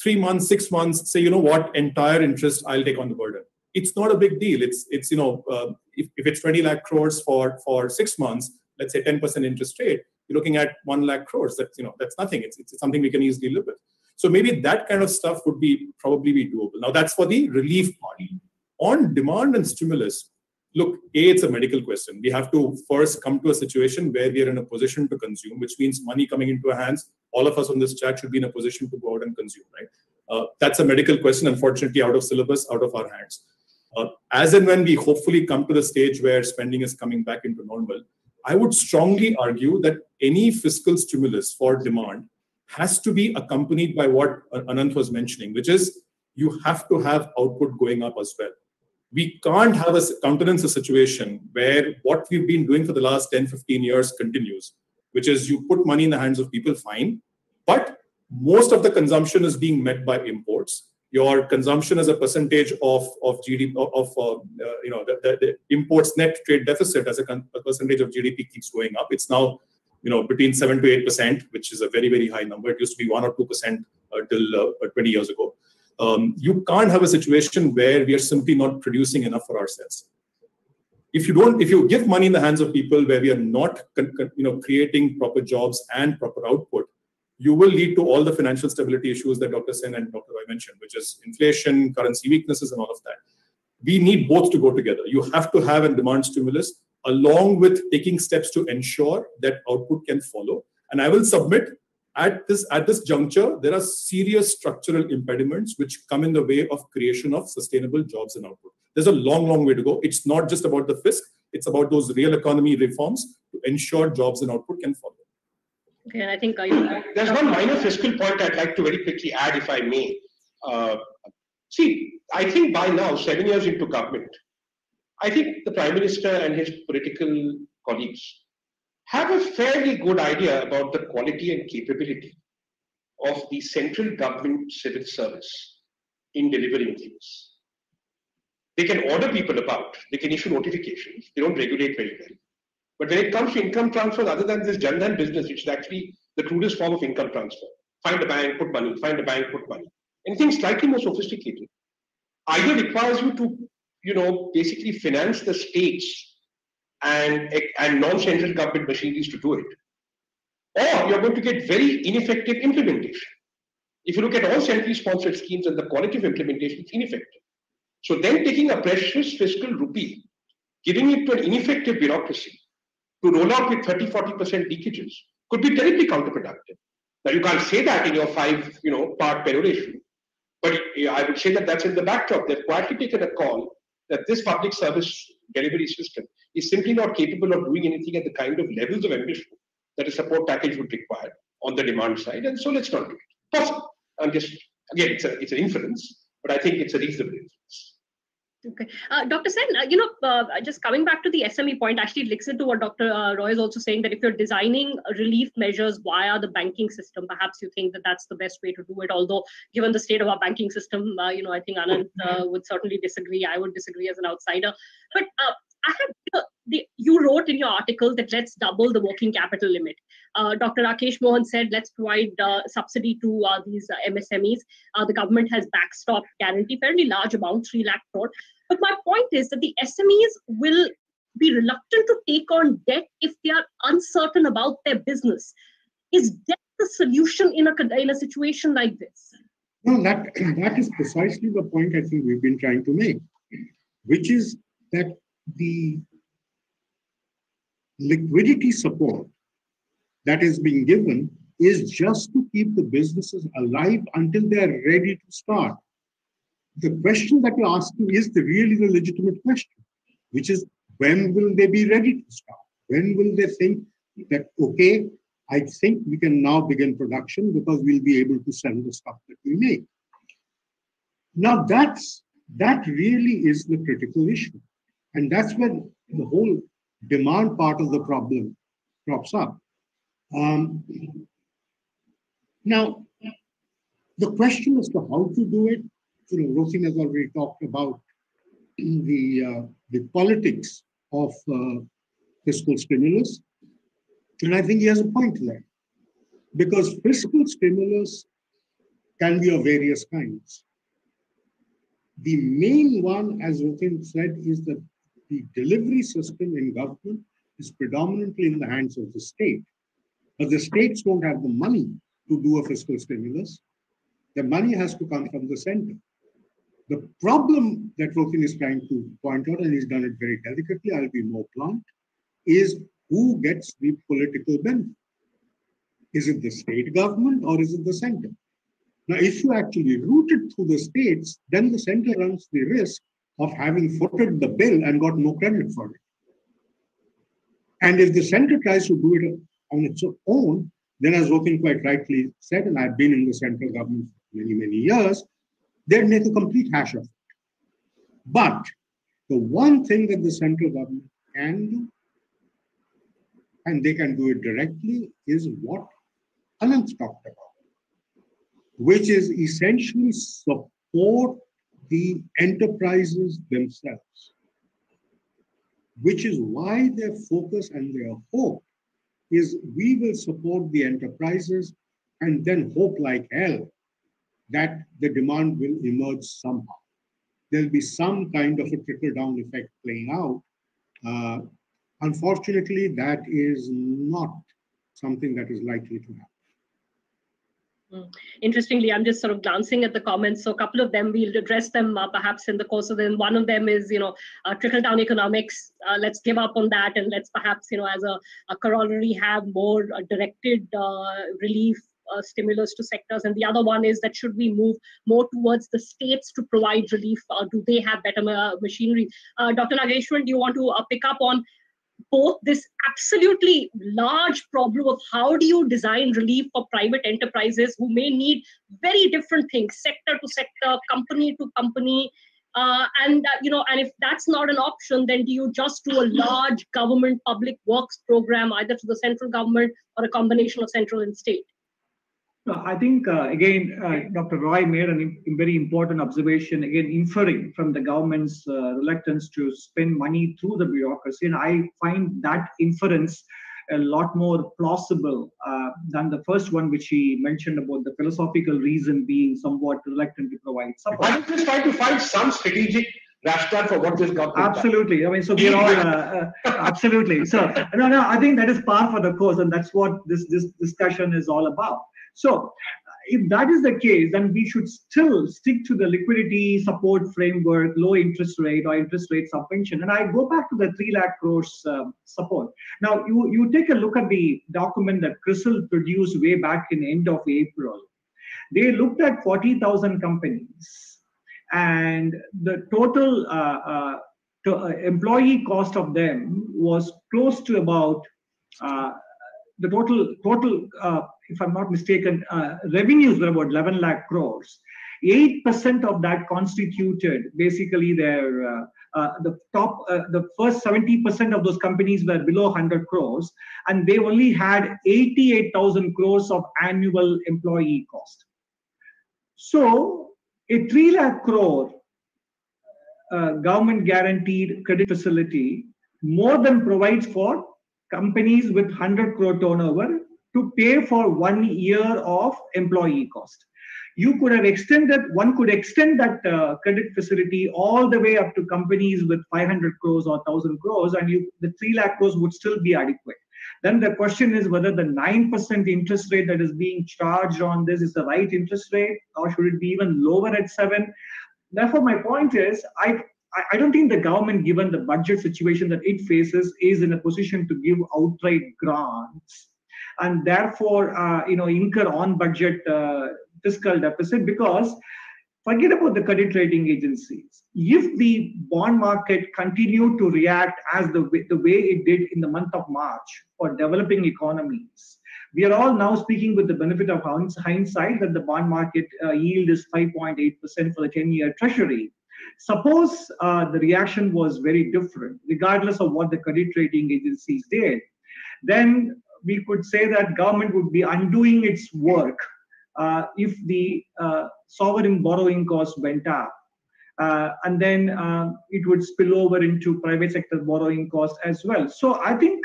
three months, six months, say, you know what, entire interest, I'll take on the burden. It's not a big deal. It's, it's you know, uh, if, if it's twenty lakh crores for, for six months, let's say ten percent interest rate, you're looking at one lakh crores. That's, you know, that's nothing. It's, it's something we can easily live with. So maybe that kind of stuff would be probably be doable. Now, that's for the relief part. On demand and stimulus, look, A, it's a medical question. We have to first come to a situation where we are in a position to consume, which means money coming into our hands. All of us on this chat should be in a position to go out and consume, right? Uh, that's a medical question, unfortunately, out of syllabus, out of our hands. Uh, as and when we hopefully come to the stage where spending is coming back into normal, I would strongly argue that any fiscal stimulus for demand has to be accompanied by what Ananth was mentioning, which is you have to have output going up as well. We can't have a countenance a situation where what we've been doing for the last ten, fifteen years continues, which is you put money in the hands of people, fine, but most of the consumption is being met by imports. Your consumption as a percentage of, of G D P, of uh, uh, you know, the, the, the imports net trade deficit as a, a percentage of G D P keeps going up. It's now, you know, between seven to eight percent, which is a very, very high number. It used to be one or two percent uh, till uh, twenty years ago. Um, you can't have a situation where we are simply not producing enough for ourselves. If you don't, if you give money in the hands of people where we are not, con, con, you know, creating proper jobs and proper output, you will lead to all the financial stability issues that Doctor Sen and Doctor Roy mentioned, which is inflation, currency weaknesses, and all of that. We need both to go together. You have to have a demand stimulus along with taking steps to ensure that output can follow. And I will submit, At this, at this juncture, there are serious structural impediments which come in the way of creation of sustainable jobs and output. There's a long, long way to go. It's not just about the fisc. It's about those real economy reforms to ensure jobs and output can follow. Okay, and I think I there's one minor fiscal point I'd like to very quickly add, if I may. Uh, see, I think by now, seven years into government, I think the Prime Minister and his political colleagues have a fairly good idea about the quality and capability of the central government civil service in delivering things. They can order people about, they can issue notifications, they don't regulate very well. But when it comes to income transfers, other than this Jan Dhan business, which is actually the crudest form of income transfer, find a bank, put money, find a bank, put money, anything slightly more sophisticated either requires you to, you know, basically finance the states and, and non-central government machineries to do it, or you're going to get very ineffective implementation. If you look at all centrally sponsored schemes and the quality of implementation, it's ineffective. So then taking a precious fiscal rupee, giving it to an ineffective bureaucracy to roll out with thirty, forty percent leakages could be terribly counterproductive. Now, you can't say that in your five, you know, part peroration, but I would say that that's in the backdrop. They've quietly taken a call that this public service delivery system is simply not capable of doing anything at the kind of levels of ambition that a support package would require on the demand side, and so let's not do it. Possible. I'm just, again, it's, a, it's an inference, but I think it's a reasonable inference. Okay. Uh, Doctor Sen, uh, you know, uh, just coming back to the S M E point, actually it links into what Doctor Uh, Roy is also saying, that if you're designing relief measures via the banking system, perhaps you think that that's the best way to do it. Although, given the state of our banking system, uh, you know, I think Ananth uh, would certainly disagree. I would disagree as an outsider. But uh, I have the, the, you wrote in your article that let's double the working capital limit. Uh, Doctor Rakesh Mohan said let's provide uh, subsidy to uh, these uh, M S M Es. Uh, the government has backstop guarantee, fairly large amount, three lakh crore. But my point is that the S M Es will be reluctant to take on debt if they are uncertain about their business. Is debt the solution in a, in a situation like this? No, that, that is precisely the point I think we've been trying to make, which is that the liquidity support that is being given is just to keep the businesses alive until they are ready to start. The question that you're asking is the really the legitimate question, which is when will they be ready to start? When will they think that, okay, I think we can now begin production because we'll be able to sell the stuff that we make. Now that's, that really is the critical issue. And that's when the whole demand part of the problem crops up. Um, now, the question as to how to do it, you know, Rosin has already talked about the, uh, the politics of uh, fiscal stimulus. And I think he has a point there. Because fiscal stimulus can be of various kinds. The main one, as Rathin said, is that the delivery system in government is predominantly in the hands of the state. But the states don't have the money to do a fiscal stimulus. The money has to come from the center. The problem that Rathin is trying to point out, and he's done it very delicately, I'll be more blunt, is who gets the political benefit? Is it the state government or is it the center? Now, if you actually route it through the states, then the center runs the risk of having footed the bill and got no credit for it. And if the center tries to do it on its own, then as Rathin quite rightly said, and I've been in the central government for many, many years, they'd make a complete hash of it. But the one thing that the central government can do, and they can do it directly, is what Ananth talked about, which is essentially support the enterprises themselves, which is why their focus and their hope is we will support the enterprises and then hope like hell that the demand will emerge somehow. There'll be some kind of a trickle-down effect playing out. Uh, unfortunately, that is not something that is likely to happen. Interestingly, I'm just sort of glancing at the comments. So a couple of them, we'll address them uh, perhaps in the course of them. One of them is, you know, uh, trickle-down economics. Uh, let's give up on that and let's perhaps, you know, as a, a corollary have more uh, directed uh, relief uh, stimulus to sectors. And the other one is that should we move more towards the states to provide relief? Or do they have better uh, machinery? Uh, Doctor Nageswaran, do you want to uh, pick up on both this absolutely large problem of how do you design relief for private enterprises who may need very different things, sector to sector, company to company. Uh, and, uh, you know, and if that's not an option, then do you just do a large government public works program, either to the central government or a combination of central and state? No, I think, uh, again, uh, Doctor Roy made a very important observation, again, inferring from the government's uh, reluctance to spend money through the bureaucracy. And I find that inference a lot more plausible uh, than the first one, which he mentioned about the philosophical reason being somewhat reluctant to provide support. Why don't you try to find some strategic rationale for what this government does? Absolutely. I mean, so we're all uh, uh, absolutely. So no, no. I think that is par for the course, and that's what this this discussion is all about. So, if that is the case, then we should still stick to the liquidity support framework, low interest rate or interest rate subvention. And I go back to the three lakh crores uh, support. Now, you, you take a look at the document that Crisil produced way back in end of April. They looked at forty thousand companies, and the total uh, uh, to, uh, employee cost of them was close to about uh, the total total. Uh, if I'm not mistaken, uh, revenues were about eleven lakh crores. eight percent of that constituted basically their, uh, uh, the top, uh, the first seventy percent of those companies were below one hundred crores, and they only had eighty-eight thousand crores of annual employee cost. So a three lakh crore uh, government guaranteed credit facility more than provides for companies with one hundred crore turnover to pay for one year of employee cost. You could have extended, one could extend that uh, credit facility all the way up to companies with five hundred crores or one thousand crores, and you, the three lakh crores would still be adequate. Then the question is whether the nine percent interest rate that is being charged on this is the right interest rate, or should it be even lower at seven? Therefore, my point is, I, I don't think the government, given the budget situation that it faces, is in a position to give outright grants and therefore, uh, you know, incur on budget uh, fiscal deficit, because forget about the credit rating agencies. If the bond market continued to react as the way, the way it did in the month of March for developing economies, we are all now speaking with the benefit of hindsight that the bond market uh, yield is five point eight percent for the ten-year treasury. Suppose uh, the reaction was very different, regardless of what the credit rating agencies did, then we could say that government would be undoing its work uh, if the uh, sovereign borrowing costs went up. Uh, and then uh, it would spill over into private sector borrowing costs as well. So I think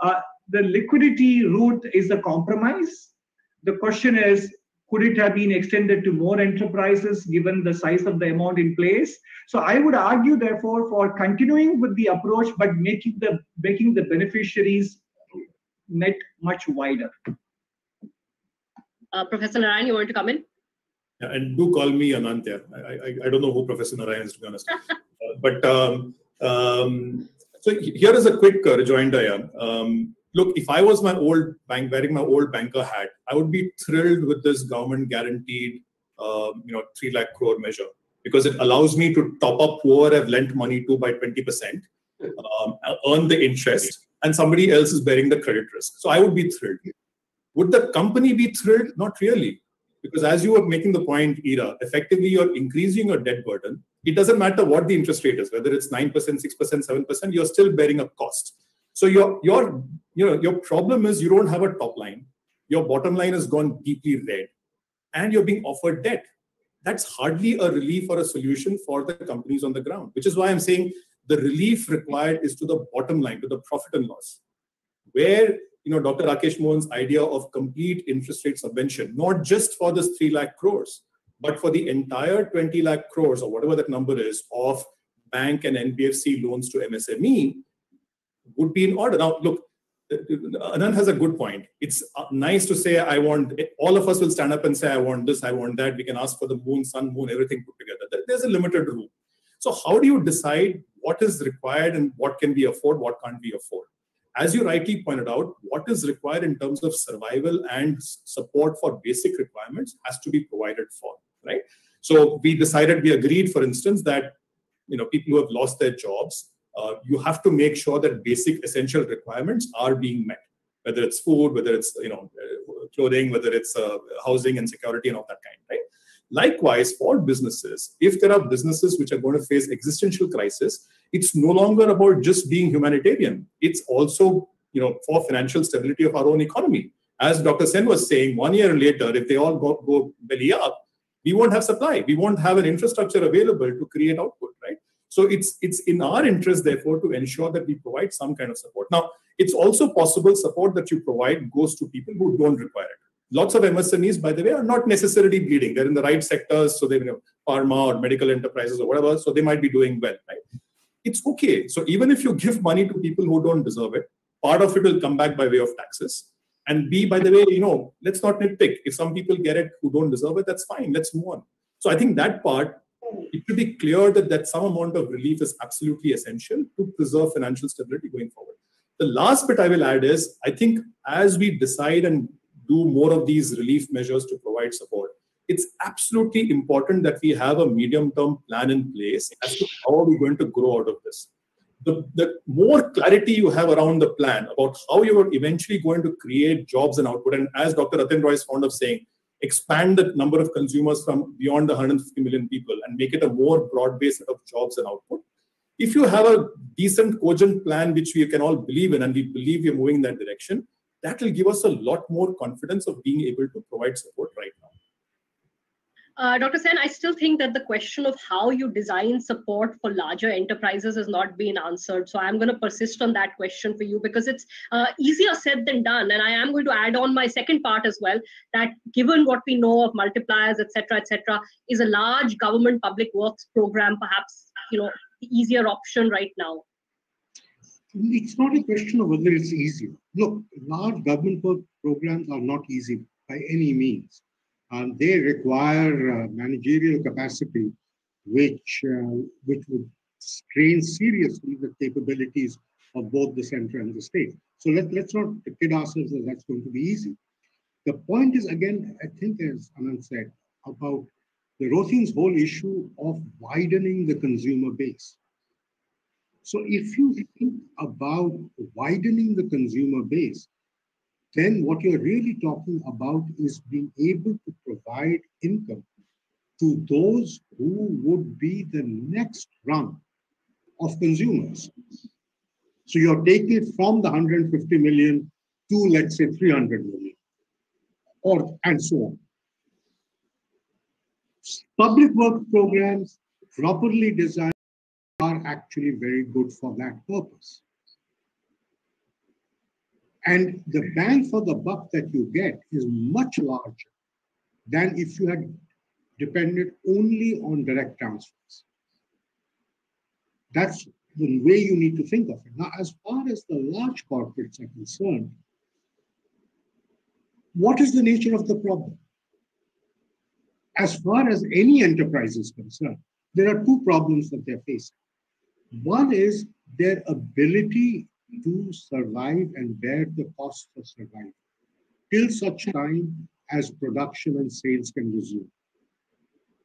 uh, the liquidity route is a compromise. The question is, could it have been extended to more enterprises given the size of the amount in place? So I would argue, therefore, for continuing with the approach, but making the, making the beneficiaries net much wider. Uh, Professor Narayan, you want to come in? Yeah, and do call me Ananth. I, I, I don't know who Professor Narayan is, to be honest. uh, but um, um, so here is a quick uh, rejoinder. Yeah. Um, look, if I was my old bank, wearing my old banker hat, I would be thrilled with this government guaranteed, uh, you know, three lakh crore measure, because it allows me to top up whoever I've lent money to by twenty percent, um, earn the interest, and somebody else is bearing the credit risk. So I would be thrilled. Would the company be thrilled? Not really. Because as you were making the point, Ira, effectively you're increasing your debt burden. It doesn't matter what the interest rate is, whether it's nine percent, six percent, seven percent, you're still bearing a cost. So your, your, you know, your problem is you don't have a top line. Your bottom line has gone deeply red. And you're being offered debt. That's hardly a relief or a solution for the companies on the ground, which is why I'm saying the relief required is to the bottom line, to the profit and loss, where, you know, Doctor Rakesh Mohan's idea of complete interest rate subvention, not just for this three lakh crores, but for the entire twenty lakh crores or whatever that number is of bank and N B F C loans to M S M E would be in order. Now, look, Ananth has a good point. It's nice to say, I want, all of us will stand up and say, I want this, I want that. We can ask for the moon, sun, moon, everything put together. There's a limited room. So how do you decide what is required and what can we afford, what can't we afford? As you rightly pointed out, what is required in terms of survival and support for basic requirements has to be provided for, right? So we decided, we agreed, for instance, that, you know, people who have lost their jobs uh, you have to make sure that basic essential requirements are being met, whether it's food, whether it's you know clothing, whether it's uh, housing and security and all that kind, right? Likewise, for businesses, if there are businesses which are going to face existential crisis, it's no longer about just being humanitarian. It's also you know, for financial stability of our own economy. As Doctor Sen was saying, one year later, if they all go, go belly up, we won't have supply. We won't have an infrastructure available to create output, right? So it's, it's in our interest, therefore, to ensure that we provide some kind of support. Now, it's also possible support that you provide goes to people who don't require it. Lots of M S M Es, by the way, are not necessarily bleeding. They're in the right sectors, so they're you know, pharma or medical enterprises or whatever, so they might be doing well, right? It's okay. So even if you give money to people who don't deserve it, part of it will come back by way of taxes. And B, by the way, you know, let's not nitpick. If some people get it who don't deserve it, that's fine. Let's move on. So I think that part, it should be clear that, that some amount of relief is absolutely essential to preserve financial stability going forward. The last bit I will add is, I think as we decide and do more of these relief measures to provide support, it's absolutely important that we have a medium-term plan in place as to how are we going to grow out of this. The, the more clarity you have around the plan about how you are eventually going to create jobs and output, and as Doctor Rathin Roy is fond of saying, expand the number of consumers from beyond the one hundred fifty million people and make it a more broad-based set of jobs and output. If you have a decent, cogent plan, which we can all believe in, and we believe we're moving in that direction, that will give us a lot more confidence of being able to provide support right now. Uh, Doctor Sen, I still think that the question of how you design support for larger enterprises has not been answered. So I'm going to persist on that question for you because it's uh, easier said than done. And I am going to add on my second part as well, that given what we know of multipliers, et cetera, et cetera, is a large government public works program, perhaps, you know, the easier option right now? It's not a question of whether it's easier. Look, large government work programs are not easy by any means. Um, they require uh, managerial capacity, which, uh, which would strain seriously the capabilities of both the center and the state. So let, let's not kid ourselves that that's going to be easy. The point is, again, I think as Ananth said, about the Rathin's whole issue of widening the consumer base. So if you think about widening the consumer base, then what you're really talking about is being able to provide income to those who would be the next rung of consumers. So you're taking it from the one hundred fifty million to, let's say, three hundred million, or and so on. Public work programs properly designed are actually very good for that purpose. And the bang for the buck that you get is much larger than if you had depended only on direct transfers. That's the way you need to think of it. Now, as far as the large corporates are concerned, what is the nature of the problem? As far as any enterprise is concerned, there are two problems that they're facing. One is their ability to survive and bear the cost of survival till such time as production and sales can resume.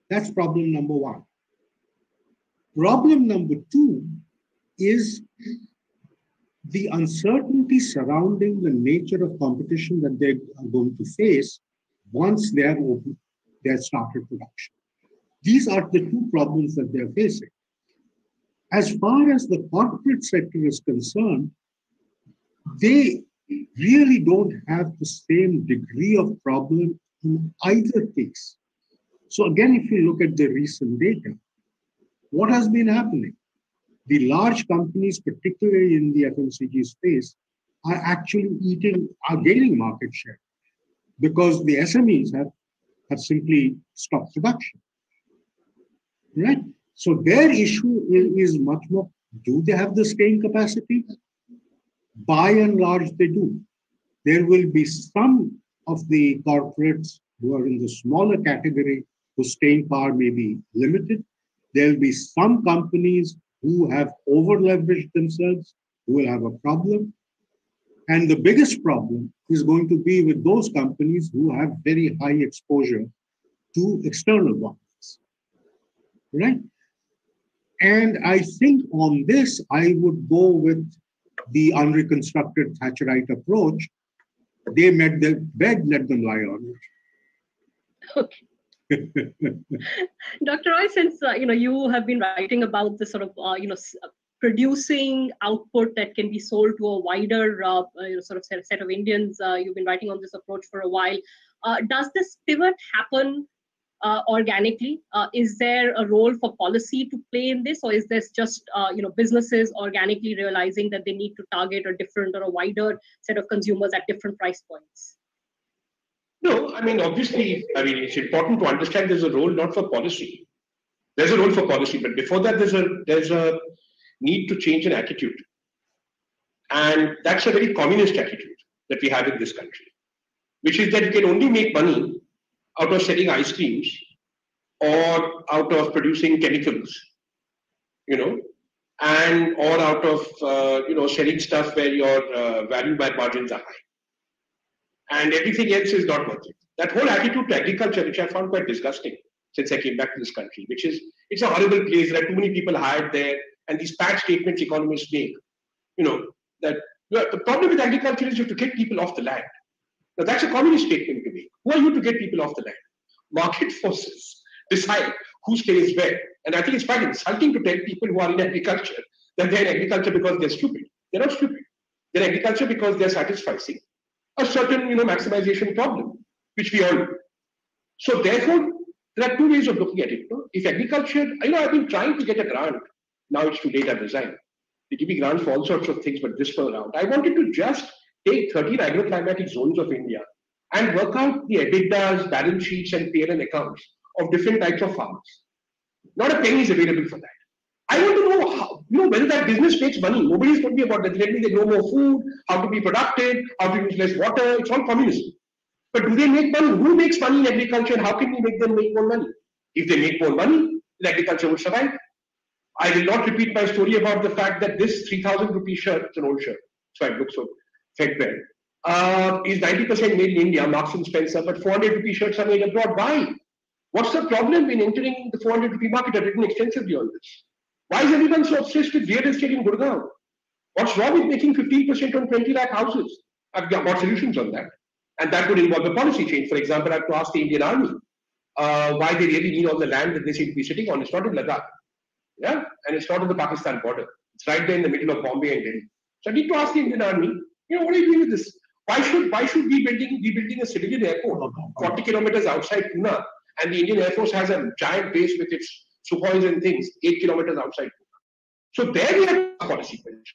That's problem number one. Problem number two is the uncertainty surrounding the nature of competition that they are going to face once they are open, they have started production. These are the two problems that they're facing. As far as the corporate sector is concerned, they really don't have the same degree of problem in either case. So again, if you look at the recent data, what has been happening? The large companies, particularly in the F M C G space, are actually eating, are gaining market share because the S M Es have, have simply stopped production, right? So their issue is much more, do they have the staying capacity? By and large, they do. There will be some of the corporates who are in the smaller category whose staying power may be limited. There will be some companies who have over-leveraged themselves, who will have a problem. And the biggest problem is going to be with those companies who have very high exposure to external markets, right? And I think on this, I would go with the unreconstructed Thatcherite approach. They met their bed, let them lie on it. Okay. Doctor Roy, since uh, you know you have been writing about the sort of uh, you know producing output that can be sold to a wider uh, you know, sort of set, set of Indians, uh, you've been writing on this approach for a while. Uh, does this pivot happen uh, organically? Uh, is there a role for policy to play in this, or is this just uh, you know businesses organically realizing that they need to target a different or a wider set of consumers at different price points? No, I mean, obviously, I mean, it's important to understand there's a role not for policy. There's a role for policy, but before that, there's a there's a need to change an attitude. And that's a very communist attitude that we have in this country, which is that you can only make money out of selling ice creams or out of producing chemicals, you know, and or out of, uh, you know, selling stuff where your uh, value-add margins are high. And everything else is not worth it. That whole attitude to agriculture, which I found quite disgusting since I came back to this country, which is, it's a horrible place. There are too many people hired there. And these pat statements economists make, you know, that well, the problem with agriculture is you have to get people off the land. Now, that's a communist statement to make. Who are you to get people off the land? Market forces decide who stays where. And I think it's quite insulting to tell people who are in agriculture that they're in agriculture because they're stupid. They're not stupid. They're in agriculture because they're satisficing a certain, you know, maximization problem, which we all do. So therefore, there are two ways of looking at it. No? If agriculture, you know, I've been trying to get a grant. Now it's too late, I've resigned. They give me grants for all sorts of things, but this fell out. I wanted to just take thirteen agroclimatic zones of India and work out the EBITDAs, balance sheets, and P and L accounts of different types of farms. Not a penny is available for that. I want to know how, you know, whether that business makes money. Nobody's told me about that. Let me they grow more food, how to be productive, how to use less water. It's all communism. But do they make money? Who makes money in agriculture and how can we make them make more money? If they make more money, then agriculture will survive. I will not repeat my story about the fact that this three thousand rupee shirt, it's an old shirt, so it looks so fed well, uh, is ninety percent made in India, Marks and Spencer, but four hundred rupee shirts are made abroad. Why? What's the problem in entering the four hundred rupee market? I've written extensively on this. Why is everyone so obsessed with real estate in Gurgaon? What's wrong with making fifteen percent on twenty lakh houses? I've got solutions on that. And that would involve a policy change. For example, I have to ask the Indian Army uh, why they really need all the land that they seem to be sitting on. It's not in Ladakh. Yeah? And it's not on the Pakistan border. It's right there in the middle of Bombay and Delhi. So I need to ask the Indian Army, you know, what are you doing with this? Why should, why should we building, be building a civilian airport forty kilometers outside Pune? And the Indian Air Force has a giant base with its Sukhois and things, eight kilometers outside. So there we have policy questions.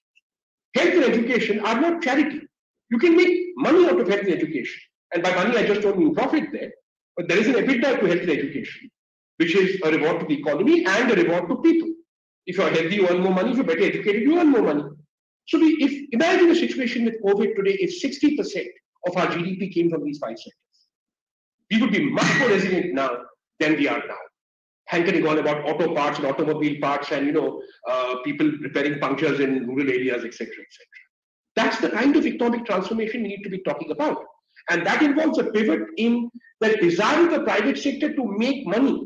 Health and education are not charity. You can make money out of health and education. And by money, I just don't mean profit there. But there is an EBITDA to health and education, which is a reward to the economy and a reward to people. If you're healthy, you earn more money. If you're better educated, you earn more money. So we, if imagine a situation with COVID today, if sixty percent of our G D P came from these five sectors, we would be much more resilient now than we are now. Hankering on about auto parts and automobile parts and, you know, uh, people repairing punctures in rural areas, et cetera, et cetera. That's the kind of economic transformation we need to be talking about. And that involves a pivot in the desire of the private sector to make money.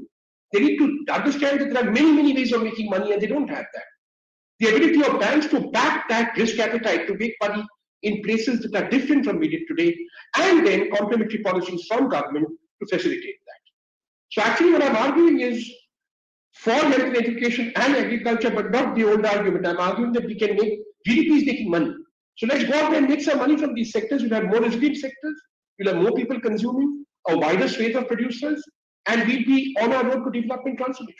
They need to understand that there are many, many ways of making money and they don't have that. The ability of banks to back that risk appetite to make money in places that are different from we did today, and then complementary policies from government to facilitate that. So actually what I'm arguing is for health and education and agriculture, but not the old argument. I'm arguing that we can make, G D P is making money. So let's go out and make some money from these sectors. You'll have more resilient sectors. You'll have more people consuming, a wider swathe of producers, and we'll be on our road to development transformation.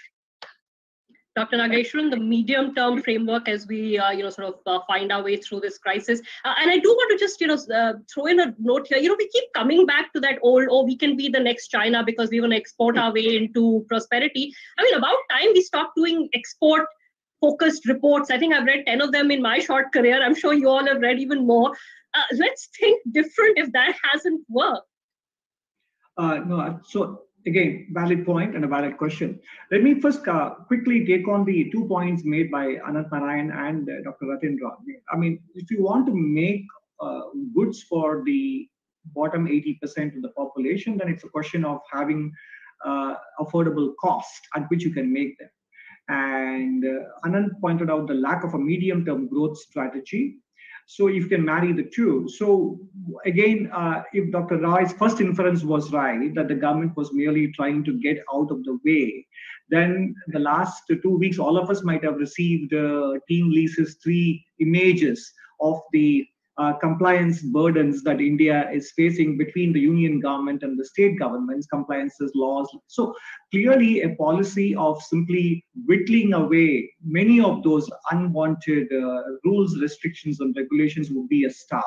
Doctor Nageswaran, the medium-term framework as we, uh, you know, sort of uh, find our way through this crisis. Uh, and I do want to just, you know, uh, throw in a note here. You know, we keep coming back to that old, oh, we can be the next China because we want to export our way into prosperity. I mean, about time we stopped doing export focused reports. I think I've read ten of them in my short career. I'm sure you all have read even more. Uh, let's think different if that hasn't worked. Uh, no, so... Again, valid point and a valid question. Let me first uh, quickly take on the two points made by Ananth Narayan and uh, Doctor Rathin Roy. I mean, if you want to make uh, goods for the bottom eighty percent of the population, then it's a question of having uh, affordable cost at which you can make them. And uh, Ananth pointed out the lack of a medium-term growth strategy. So you can marry the two. So again, uh, if Doctor Roy's first inference was right, that the government was merely trying to get out of the way, then the last two weeks, all of us might have received uh, Team Lease's three images of the uh, compliance burdens that India is facing between the union government and the state governments, compliances, laws. So clearly a policy of simply whittling away many of those unwanted uh, rules, restrictions, and regulations would be a start.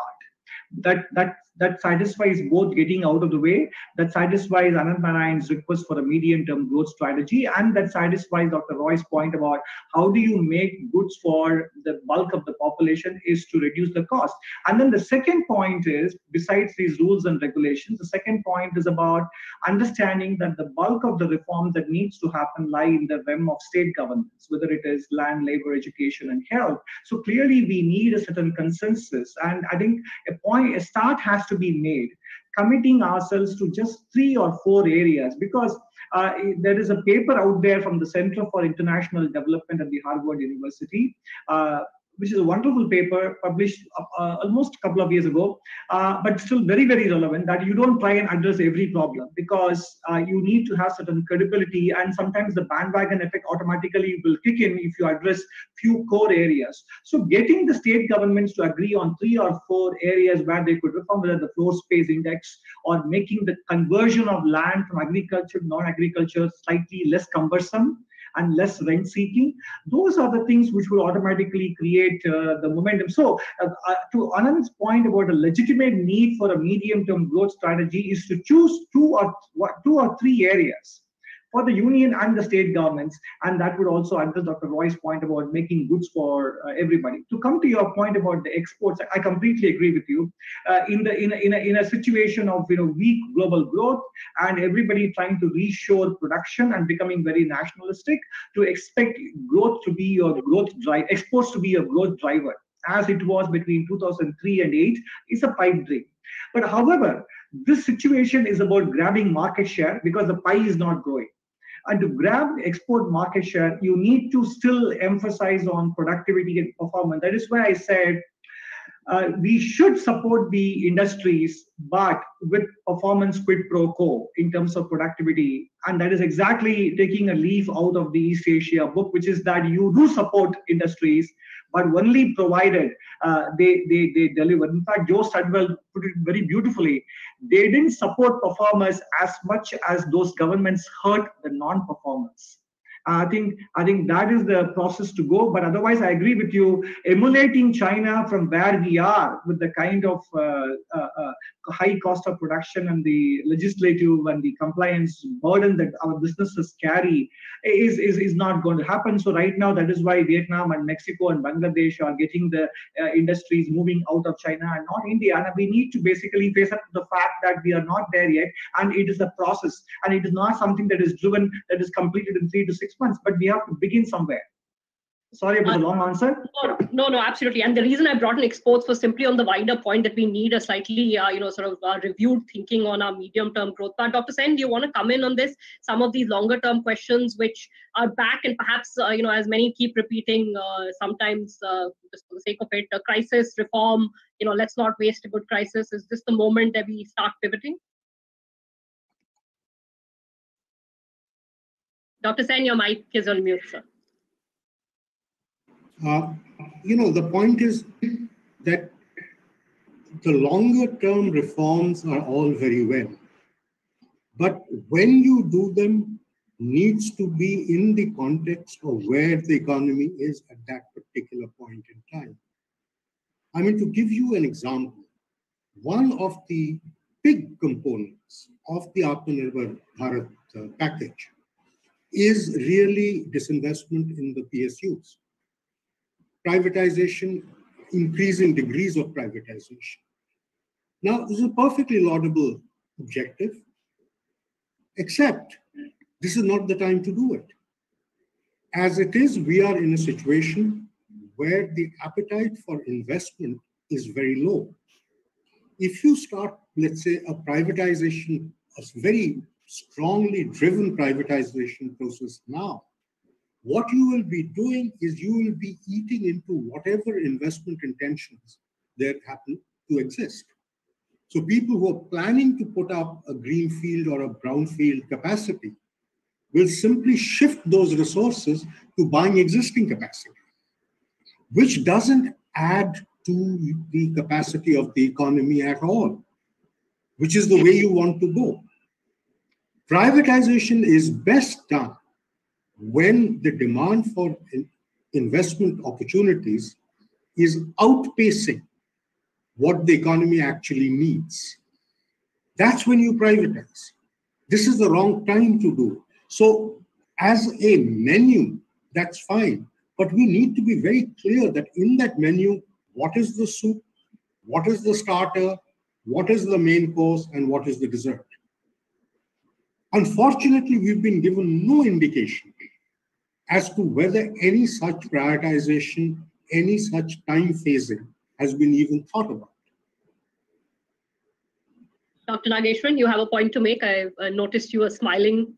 That, that, that satisfies both getting out of the way, that satisfies Ananth Narayan's request for a medium-term growth strategy, and that satisfies Doctor Roy's point about how do you make goods for the bulk of the population is to reduce the cost. And then the second point is, besides these rules and regulations, the second point is about understanding that the bulk of the reform that needs to happen lie in the realm of state governments, whether it is land, labor, education, and health. So clearly we need a certain consensus, and I think a point, a start has to be made, committing ourselves to just three or four areas, because uh, there is a paper out there from the Center for International Development at the Harvard University, uh, which is a wonderful paper published uh, almost a couple of years ago, uh, but still very, very relevant, that you don't try and address every problem, because uh, you need to have certain credibility, and sometimes the bandwagon effect automatically will kick in if you address few core areas. So getting the state governments to agree on three or four areas where they could reform, whether the floor space index or making the conversion of land from agriculture to non-agriculture slightly less cumbersome and less rent seeking. Those are the things which will automatically create uh, the momentum. So uh, uh, to Ananth's point about a legitimate need for a medium-term growth strategy is to choose two or, th two or three areas for the union and the state governments, and that would also address Doctor Roy's point about making goods for uh, everybody. To come to your point about the exports, I completely agree with you. Uh, in the in a, in a in a situation of you know weak global growth and everybody trying to reshore production and becoming very nationalistic, to expect growth to be your growth drive, exports to be your growth driver, as it was between two thousand three and eight, is a pipe dream. But however, this situation is about grabbing market share because the pie is not growing. And to grab export market share, you need to still emphasize on productivity and performance. That is why I said uh, we should support the industries, but with performance quid pro quo in terms of productivity. And that is exactly taking a leaf out of the East Asia book, which is that you do support industries, but only provided uh, they, they, they deliver. In fact, Joe Studwell put it very beautifully. They didn't support performers as much as those governments hurt the non-performers. I think, I think that is the process to go. But otherwise, I agree with you. Emulating China from where we are with the kind of uh, uh, uh, high cost of production and the legislative and the compliance burden that our businesses carry is, is, is not going to happen. So right now, that is why Vietnam and Mexico and Bangladesh are getting the uh, industries moving out of China and not India. And we need to basically face up to the fact that we are not there yet. And it is a process. And it is not something that is driven, that is completed in three to six months, but we have to begin somewhere. Sorry about uh, the long answer. No, no, no, absolutely. And the reason I brought in exports was simply on the wider point that we need a slightly, uh, you know, sort of uh, reviewed thinking on our medium-term growth. But Doctor Sen, do you want to come in on this? Some of these longer-term questions which are back, and perhaps, uh, you know, as many keep repeating, uh, sometimes uh, just for the sake of it, a crisis, reform, you know, let's not waste a good crisis. Is this the moment that we start pivoting? Doctor Sen, your mic is on mute, sir. Uh, you know, the point is that the longer term reforms are all very well, but when you do them needs to be in the context of where the economy is at that particular point in time. I mean, to give you an example, one of the big components of the Atmanirbhar Bharat uh, package is really disinvestment in the P S Us. Privatization, increasing degrees of privatization. Now, this is a perfectly laudable objective, except this is not the time to do it. As it is, we are in a situation where the appetite for investment is very low. If you start, let's say, a privatization, a very strongly driven privatization process now, what you will be doing is you will be eating into whatever investment intentions there happen to exist. So people who are planning to put up a greenfield or a brownfield capacity will simply shift those resources to buying existing capacity, which doesn't add to the capacity of the economy at all, which is the way you want to go. Privatization is best done when the demand for investment opportunities is outpacing what the economy actually needs. That's when you privatize. This is the wrong time to do it. So as a menu, that's fine. But we need to be very clear that in that menu, what is the soup, what is the starter, what is the main course, and what is the dessert? Unfortunately, we've been given no indication as to whether any such prioritization, any such time phasing has been even thought about. Doctor Nageswaran, you have a point to make. I uh, noticed you were smiling.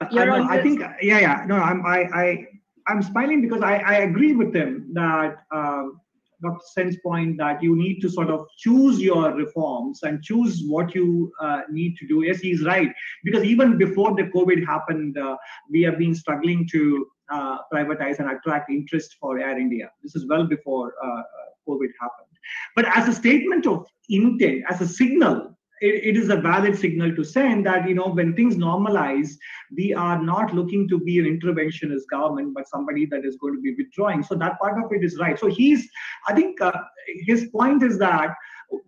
I, know, I think, yeah, yeah, no, I'm, I, I, I'm smiling because I, I agree with them that uh, Doctor Sen's point that you need to sort of choose your reforms and choose what you uh, need to do. Yes, he's right, because even before the COVID happened, uh, we have been struggling to uh, privatize and attract interest for Air India. This is well before uh, COVID happened. But as a statement of intent, as a signal, It, it is a valid signal to send that, you know, when things normalize, we are not looking to be an interventionist government, but somebody that is going to be withdrawing. So that part of it is right. So he's, I think uh, his point is that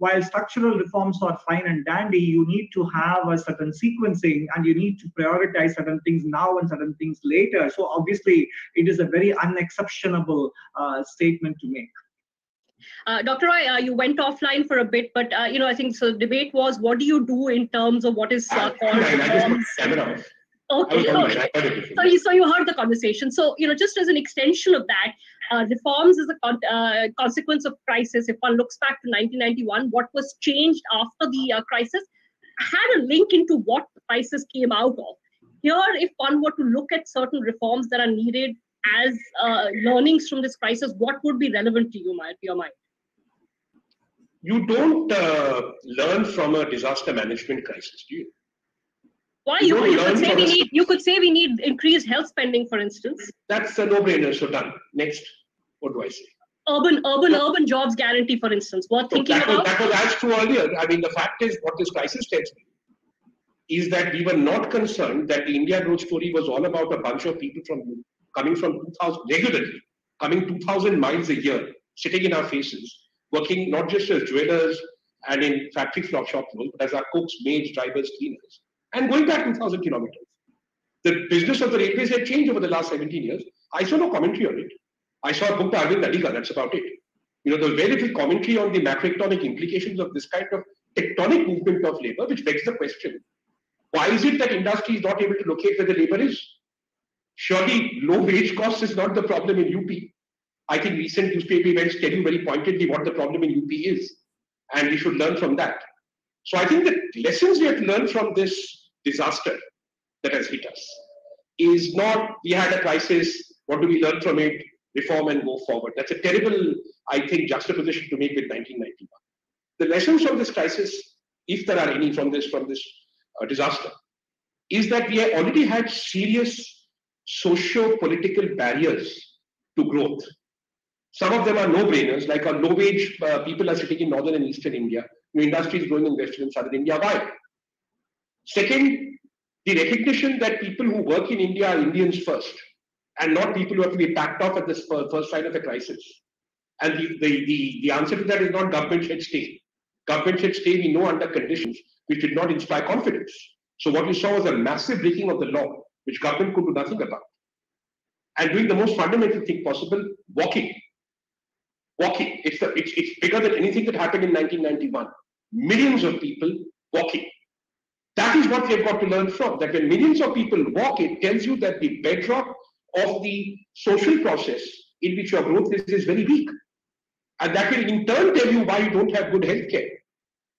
while structural reforms are fine and dandy, you need to have a certain sequencing and you need to prioritize certain things now and certain things later. So obviously, it is a very unexceptionable uh, statement to make. Uh, Doctor Roy, uh, you went offline for a bit, but uh, you know, I think so. The debate was, what do you do in terms of what is uh, called reforms? Okay, okay. So you, so you heard the conversation. So you know, just as an extension of that, uh, reforms is a con uh, consequence of crisis. If one looks back to nineteen ninety-one, what was changed after the uh, crisis had a link into what the crisis came out of. Here, if one were to look at certain reforms that are needed as uh, learnings from this crisis, what would be relevant to you, my, to your mind? You don't uh, learn from a disaster management crisis, do you? Why? You, you, you, could say we need, you could say we need increased health spending, for instance. That's a no-brainer, so done. Next, what do I say? Urban, urban, no. urban jobs guarantee, for instance. Worth so thinking that about? Was, that was asked to earlier. I mean, the fact is, what this crisis tells me is that we were not concerned that the India growth story was all about a bunch of people from coming from two thousand regularly, coming two thousand miles a year, sitting in our faces, working not just as jewelers and in factory shop roles, but as our cooks, maids, drivers, cleaners, and going back two thousand kilometers. The business of the railways had changed over the last seventeen years. I saw no commentary on it. I saw a book by Arvind Adiga, that's about it. You know, there was very little commentary on the macroeconomic implications of this kind of tectonic movement of labor, which begs the question, why is it that industry is not able to locate where the labor is? Surely, low wage costs is not the problem in U P. I think recent newspaper events tell you very pointedly what the problem in U P is, and we should learn from that. So I think the lessons we have learned from this disaster that has hit us is not, we had a crisis, what do we learn from it, reform and go forward. That's a terrible, I think, juxtaposition to make with nineteen ninety-one. The lessons from this crisis, if there are any from this, from this uh, disaster, is that we have already had serious socio-political barriers to growth. Some of them are no-brainers, like on low-wage uh, people are sitting in northern and eastern India. New industry is growing in western and southern India. Why? Second, the recognition that people who work in India are Indians first, and not people who have to be packed off at the first sign of a crisis. And the, the, the, the answer to that is not government should stay. Government should stay, we know, under conditions which did not inspire confidence. So what you saw was a massive breaking of the law, which government could do nothing about. And doing the most fundamental thing possible, walking. Walking, it's, the, it's, it's bigger than anything that happened in nineteen ninety-one. Millions of people walking. That is what we have got to learn from, that when millions of people walk, it tells you that the bedrock of the social process in which your growth is, is very weak. And that will in turn tell you why you don't have good healthcare.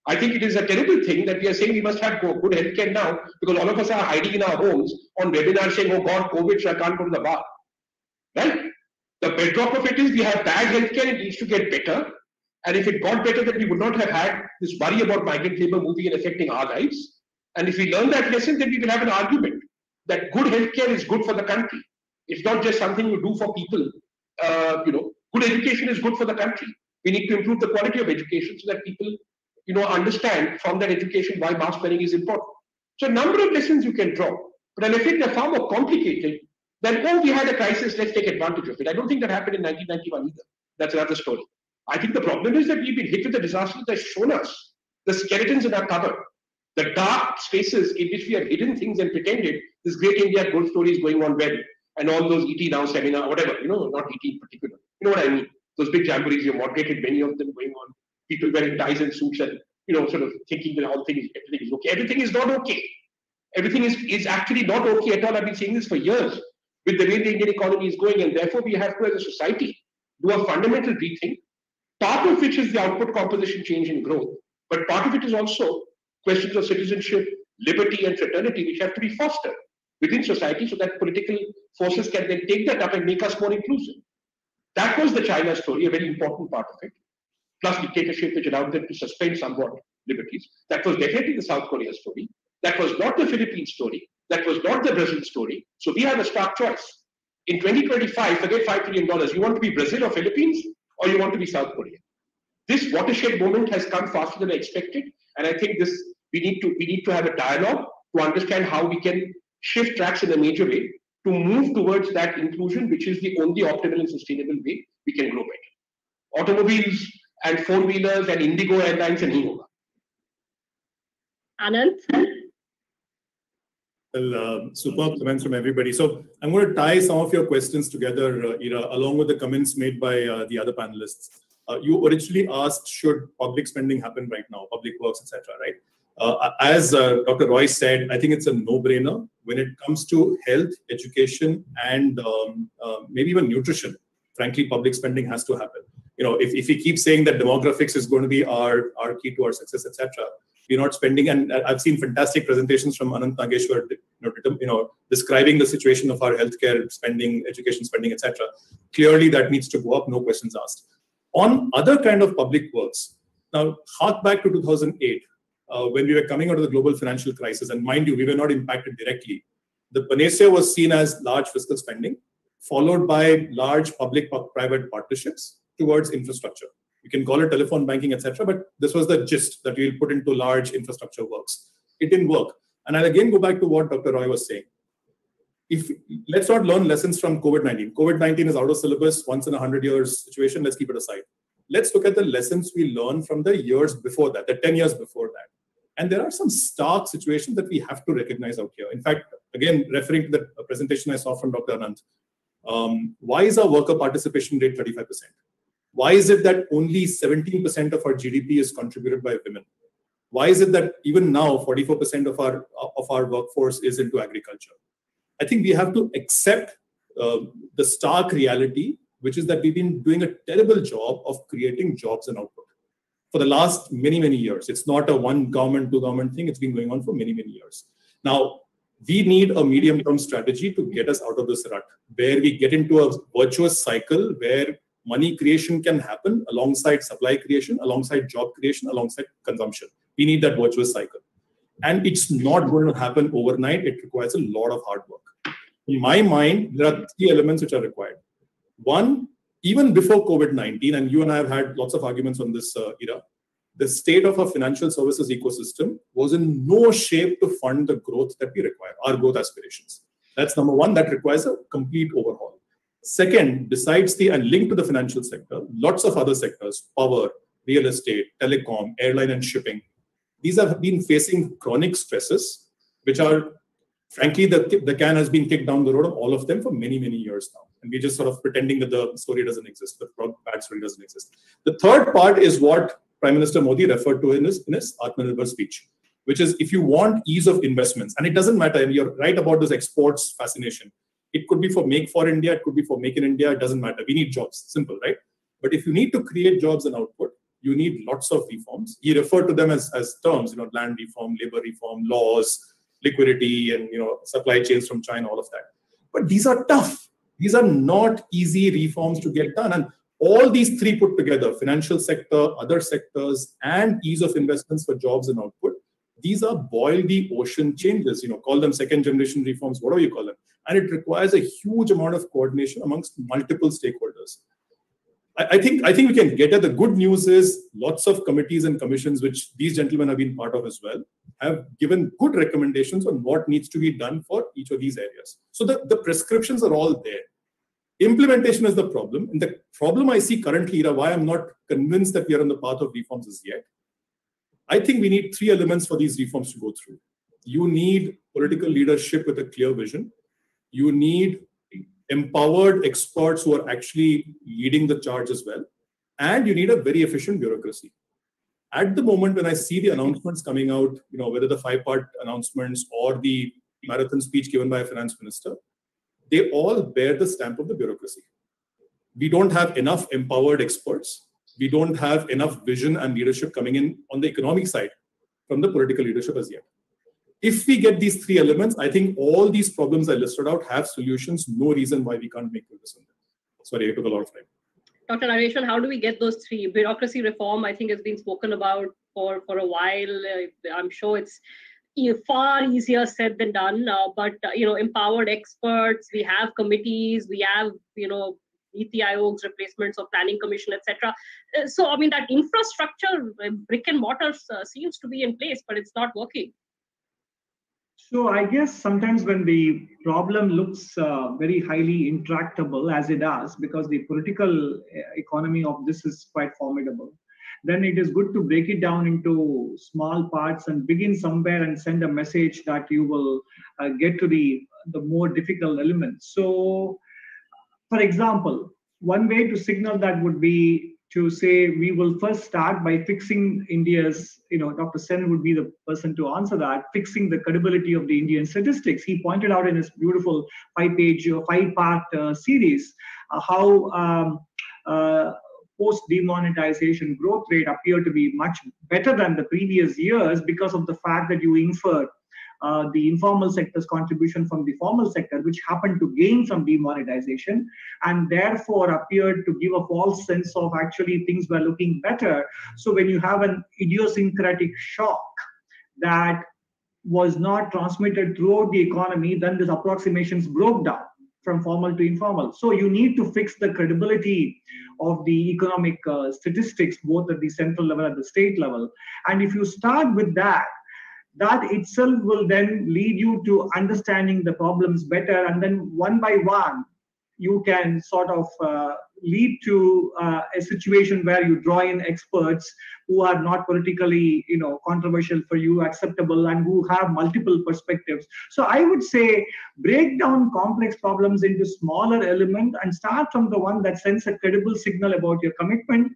I think it is a terrible thing that we are saying we must have good healthcare now because all of us are hiding in our homes on webinars saying, oh God, COVID, so I can't go to the bar. Right? The bedrock of it is we have bad healthcare, it needs to get better. And if it got better, then we would not have had this worry about migrant labor moving and affecting our lives. And if we learn that lesson, then we will have an argument that good healthcare is good for the country. It's not just something you do for people. Uh, you know, good education is good for the country. We need to improve the quality of education so that people, you know, understand from that education why mask wearing is important. So a number of lessons you can draw, but I think they're far more complicated than, oh, we had a crisis, let's take advantage of it. I don't think that happened in nineteen ninety-one either. That's another story. I think the problem is that we've been hit with a disaster that has shown us the skeletons in our cupboard, the dark spaces in which we have hidden things and pretended this great India gold story is going on well, and all those E T Now seminar, whatever, you know, not E T in particular. You know what I mean? Those big jamborees, you moderated many of them going on. People wearing ties and suits and, you know, sort of thinking that all things, everything is okay. Everything is not okay. Everything is, is actually not okay at all. I've been saying this for years with the way the Indian economy is going. And therefore, we have to, as a society, do a fundamental rethink, part of which is the output composition change and growth. But part of it is also questions of citizenship, liberty, and fraternity, which have to be fostered within society so that political forces can then take that up and make us more inclusive. That was the China story, a very important part of it. Plus dictatorship, which allowed them to suspend somewhat liberties. That was definitely the South Korea story. That was not the Philippine story. That was not the Brazil story. So we have a stark choice. In twenty twenty-five, forget five trillion dollars. You want to be Brazil or Philippines, or you want to be South Korea? This watershed moment has come faster than I expected. And I think this we need to we need to have a dialogue to understand how we can shift tracks in a major way to move towards that inclusion, which is the only optimal and sustainable way we can grow better. Automobiles and four-wheelers and Indigo Airlines and Innova. Ananth? Well, uh, superb comments from everybody. So I'm going to tie some of your questions together, uh, Ira, along with the comments made by uh, the other panelists. Uh, you originally asked, should public spending happen right now, public works, et cetera, right? Uh, as uh, Doctor Roy said, I think it's a no-brainer when it comes to health, education, and um, uh, maybe even nutrition. Frankly, public spending has to happen. You know, if, if we keep saying that demographics is going to be our, our key to our success, et cetera, we're not spending. And I've seen fantastic presentations from Anantha Nageswaran, you know, describing the situation of our healthcare spending, education spending, et cetera. Clearly, that needs to go up, no questions asked. On other kind of public works, now hark back to two thousand eight, uh, when we were coming out of the global financial crisis, and mind you, we were not impacted directly. The panacea was seen as large fiscal spending, followed by large public-private partnerships towards infrastructure. You can call it telephone banking, et cetera, but this was the gist that we'll put into large infrastructure works. It didn't work. And I'll again go back to what Doctor Roy was saying. If let's not learn lessons from COVID nineteen. COVID nineteen is out of syllabus, once in a hundred years situation, let's keep it aside. Let's look at the lessons we learned from the years before that, the ten years before that. And there are some stark situations that we have to recognize out here. In fact, again, referring to the presentation I saw from Doctor Ananth, um, why is our worker participation rate thirty-five percent? Why is it that only seventeen percent of our G D P is contributed by women? Why is it that even now forty-four percent of our, of our workforce is into agriculture? I think we have to accept uh, the stark reality, which is that we've been doing a terrible job of creating jobs and output for the last many, many years. It's not a one government, two government thing. It's been going on for many, many years. Now, we need a medium-term strategy to get us out of this rut, where we get into a virtuous cycle where money creation can happen alongside supply creation, alongside job creation, alongside consumption. We need that virtuous cycle. And it's not going to happen overnight. It requires a lot of hard work. In my mind, there are three elements which are required. One, even before COVID nineteen, and you and I have had lots of arguments on this, uh, Ira, the state of our financial services ecosystem was in no shape to fund the growth that we require, our growth aspirations. That's number one. That requires a complete overhaul. Second, besides the, and linked to the financial sector, lots of other sectors, power, real estate, telecom, airline and shipping, these have been facing chronic stresses, which are, frankly, the, the can has been kicked down the road of all of them for many, many years now. And we're just sort of pretending that the story doesn't exist, the bad story doesn't exist. The third part is what Prime Minister Modi referred to in his, in his Atmanirbhar speech, which is if you want ease of investments, and it doesn't matter, and you're right about this exports fascination. It could be for Make for India, it could be for Make in India, it doesn't matter. We need jobs, simple, right? But if you need to create jobs and output, you need lots of reforms. He referred to them as, as terms, you know, land reform, labor reform, laws, liquidity, and, you know, supply chains from China, all of that. But these are tough. These are not easy reforms to get done. And all these three put together, financial sector, other sectors, and ease of investments for jobs and output, these are boil the ocean changes, you know, call them second generation reforms, whatever you call them. And it requires a huge amount of coordination amongst multiple stakeholders. I, I think I think we can get at the good news is lots of committees and commissions, which these gentlemen have been part of as well, have given good recommendations on what needs to be done for each of these areas. So the, the prescriptions are all there. Implementation is the problem. And the problem I see currently, why I'm not convinced that we are on the path of reforms as yet, I think we need three elements for these reforms to go through. You need political leadership with a clear vision. You need empowered experts who are actually leading the charge as well. And you need a very efficient bureaucracy. At the moment, when I see the announcements coming out, you know, whether the five-part announcements or the marathon speech given by a finance minister, they all bear the stamp of the bureaucracy. We don't have enough empowered experts. We don't have enough vision and leadership coming in on the economic side from the political leadership as yet. If we get these three elements, I think all these problems I listed out have solutions. No reason why we can't make progress on them. Sorry, I took a lot of time. Doctor Nageswaran, how do we get those three? Bureaucracy reform, I think, has been spoken about for, for a while. I'm sure it's far easier said than done. Uh, but, uh, you know, empowered experts, we have committees, we have, you know, NITI Aayog's replacements of Planning Commission, et cetera. So, I mean, that infrastructure, brick and mortar uh, seems to be in place, but it's not working. So, I guess sometimes when the problem looks uh, very highly intractable, as it does, because the political economy of this is quite formidable, then it is good to break it down into small parts and begin somewhere and send a message that you will uh, get to the, the more difficult elements. So, for example, one way to signal that would be to say we will first start by fixing India's, you know, Doctor Sen would be the person to answer that, fixing the credibility of the Indian statistics. He pointed out in his beautiful five-page or five-part uh, series uh, how um, uh, post-demonetization growth rate appeared to be much better than the previous years because of the fact that you inferred Uh, the informal sector's contribution from the formal sector, which happened to gain from demonetization and therefore appeared to give a false sense of actually things were looking better. So when you have an idiosyncratic shock that was not transmitted throughout the economy, then these approximations broke down from formal to informal. So you need to fix the credibility of the economic uh, statistics, both at the central level and the state level. And if you start with that, that itself will then lead you to understanding the problems better. And then one by one, you can sort of uh, lead to uh, a situation where you draw in experts who are not politically, you know, controversial for you, acceptable, and who have multiple perspectives. So I would say break down complex problems into smaller elements and start from the one that sends a credible signal about your commitment.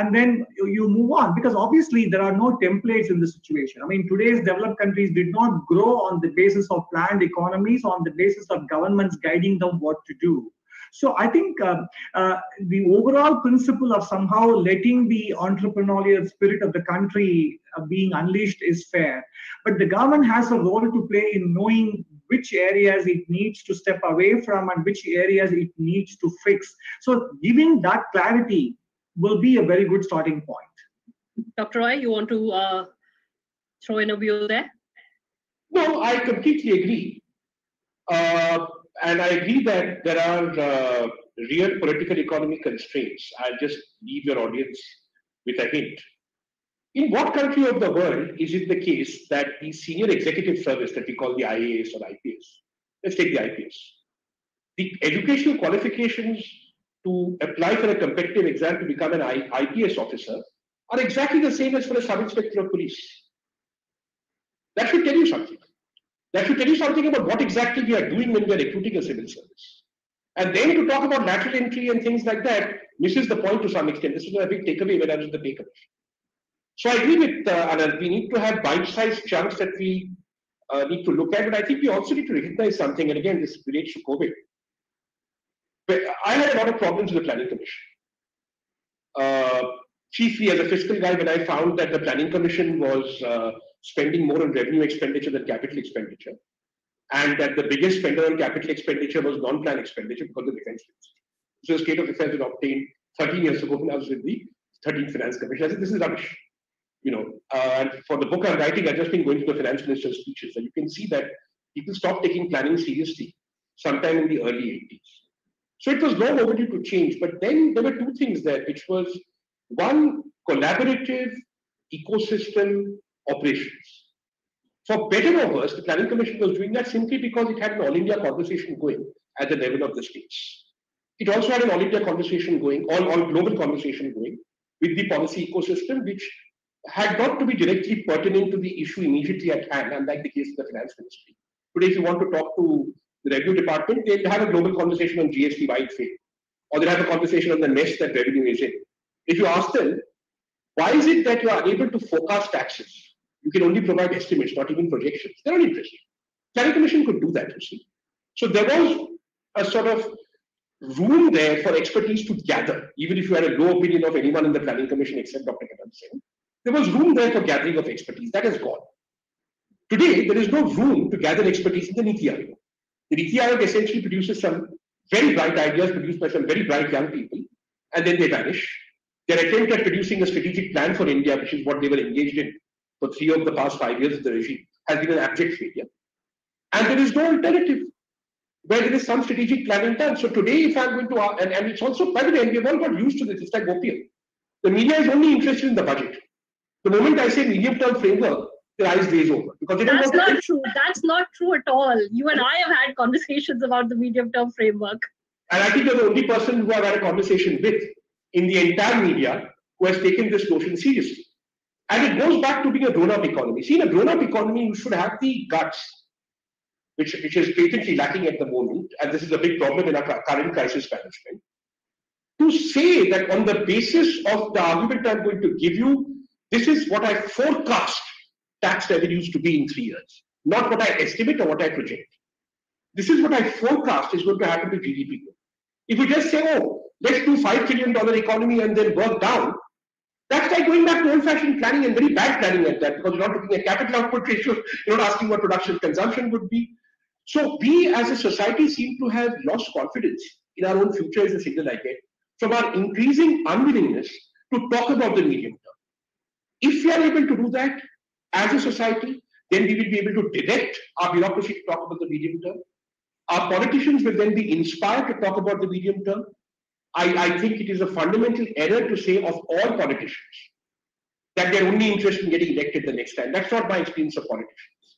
And then you move on, because obviously there are no templates in this situation. I mean, today's developed countries did not grow on the basis of planned economies, on the basis of governments guiding them what to do. So I think uh, uh, the overall principle of somehow letting the entrepreneurial spirit of the country uh, being unleashed is fair. But the government has a role to play in knowing which areas it needs to step away from and which areas it needs to fix. So giving that clarity will be a very good starting point. Doctor Roy, you want to uh, throw in a view there? No, I completely agree. Uh, and I agree that there are uh, real political economic constraints. I'll just leave your audience with a hint. In what country of the world is it the case that the senior executive service that we call the I A S or I P S, let's take the I P S, the educational qualifications to apply for a competitive exam to become an I P S officer are exactly the same as for a sub-inspector of police? That should tell you something. That should tell you something about what exactly we are doing when we are recruiting a civil service. And then to talk about lateral entry and things like that misses the point to some extent. This is a big takeaway when I was in the Pay Commission. So I agree with uh, Ananth. We need to have bite-sized chunks that we uh, need to look at, but I think we also need to recognize something. And again, this relates to COVID. I had a lot of problems with the Planning Commission. Uh, chiefly as a fiscal guy, when I found that the Planning Commission was uh, spending more on revenue expenditure than capital expenditure, and that the biggest spender on capital expenditure was non-plan expenditure because of the defense ministry. So the state of affairs was obtained thirteen years ago when I was with the thirteenth Finance Commission. I said, this is rubbish. You know, uh, and for the book I'm writing, I've just been going to the finance minister's speeches, and you can see that people stopped taking planning seriously sometime in the early eighties. So it was long overdue to change. But then there were two things there, which was one, collaborative ecosystem operations. For better or worse, the Planning Commission was doing that simply because it had an all India conversation going at the level of the states. It also had an all India conversation going, all, all global conversation going with the policy ecosystem, which had got to be directly pertinent to the issue immediately at hand, unlike the case of the finance ministry. Today, if you want to talk to the revenue department, they'll have a global conversation on G S T, why it failed, or they'll have a conversation on the mess that revenue is in. If you ask them, why is it that you are unable to forecast taxes? You can only provide estimates, not even projections. They're not interested. Planning Commission could do that, you see. So there was a sort of room there for expertise to gather, even if you had a low opinion of anyone in the Planning Commission except Doctor Pronab Sen. There was room there for gathering of expertise. That has gone. Today, there is no room to gather expertise in the NITI Aayog. The NITI Aayog essentially produces some very bright ideas produced by some very bright young people, and then they vanish. Their attempt at producing a strategic plan for India, which is what they were engaged in for three of the past five years of the regime, has been an abject failure. And there is no alternative where there is some strategic planning done. So today, if I'm going to, and, and it's also, by the way, and we've all got used to this, it's like opium. The media is only interested in the budget. The moment I say medium-term framework, their eyes glaze over. Because they don't That's not the true. That's not true at all. You and I have had conversations about the medium-term framework. And I think you're the only person who I've had a conversation with in the entire media who has taken this notion seriously. And it goes back to being a grown-up economy. See, in a grown-up economy, you should have the guts, which, which is patently lacking at the moment, and this is a big problem in our current crisis management, to say that on the basis of the argument I'm going to give you, this is what I forecast tax revenues to be in three years, not what I estimate or what I project. This is what I forecast is going to happen to G D P growth. If you just say, oh, let's do five trillion dollar economy and then work down, that's like going back to old-fashioned planning and very bad planning at that, because you're not looking at capital output ratio, you're not asking what production consumption would be. So we as a society seem to have lost confidence in our own future is a signal I get from our increasing unwillingness to talk about the medium term. If we are able to do that as a society, then we will be able to direct our bureaucracy to talk about the medium term. Our politicians will then be inspired to talk about the medium term. I, I think it is a fundamental error to say of all politicians that they're only interested in getting elected the next time. That's not my experience of politicians.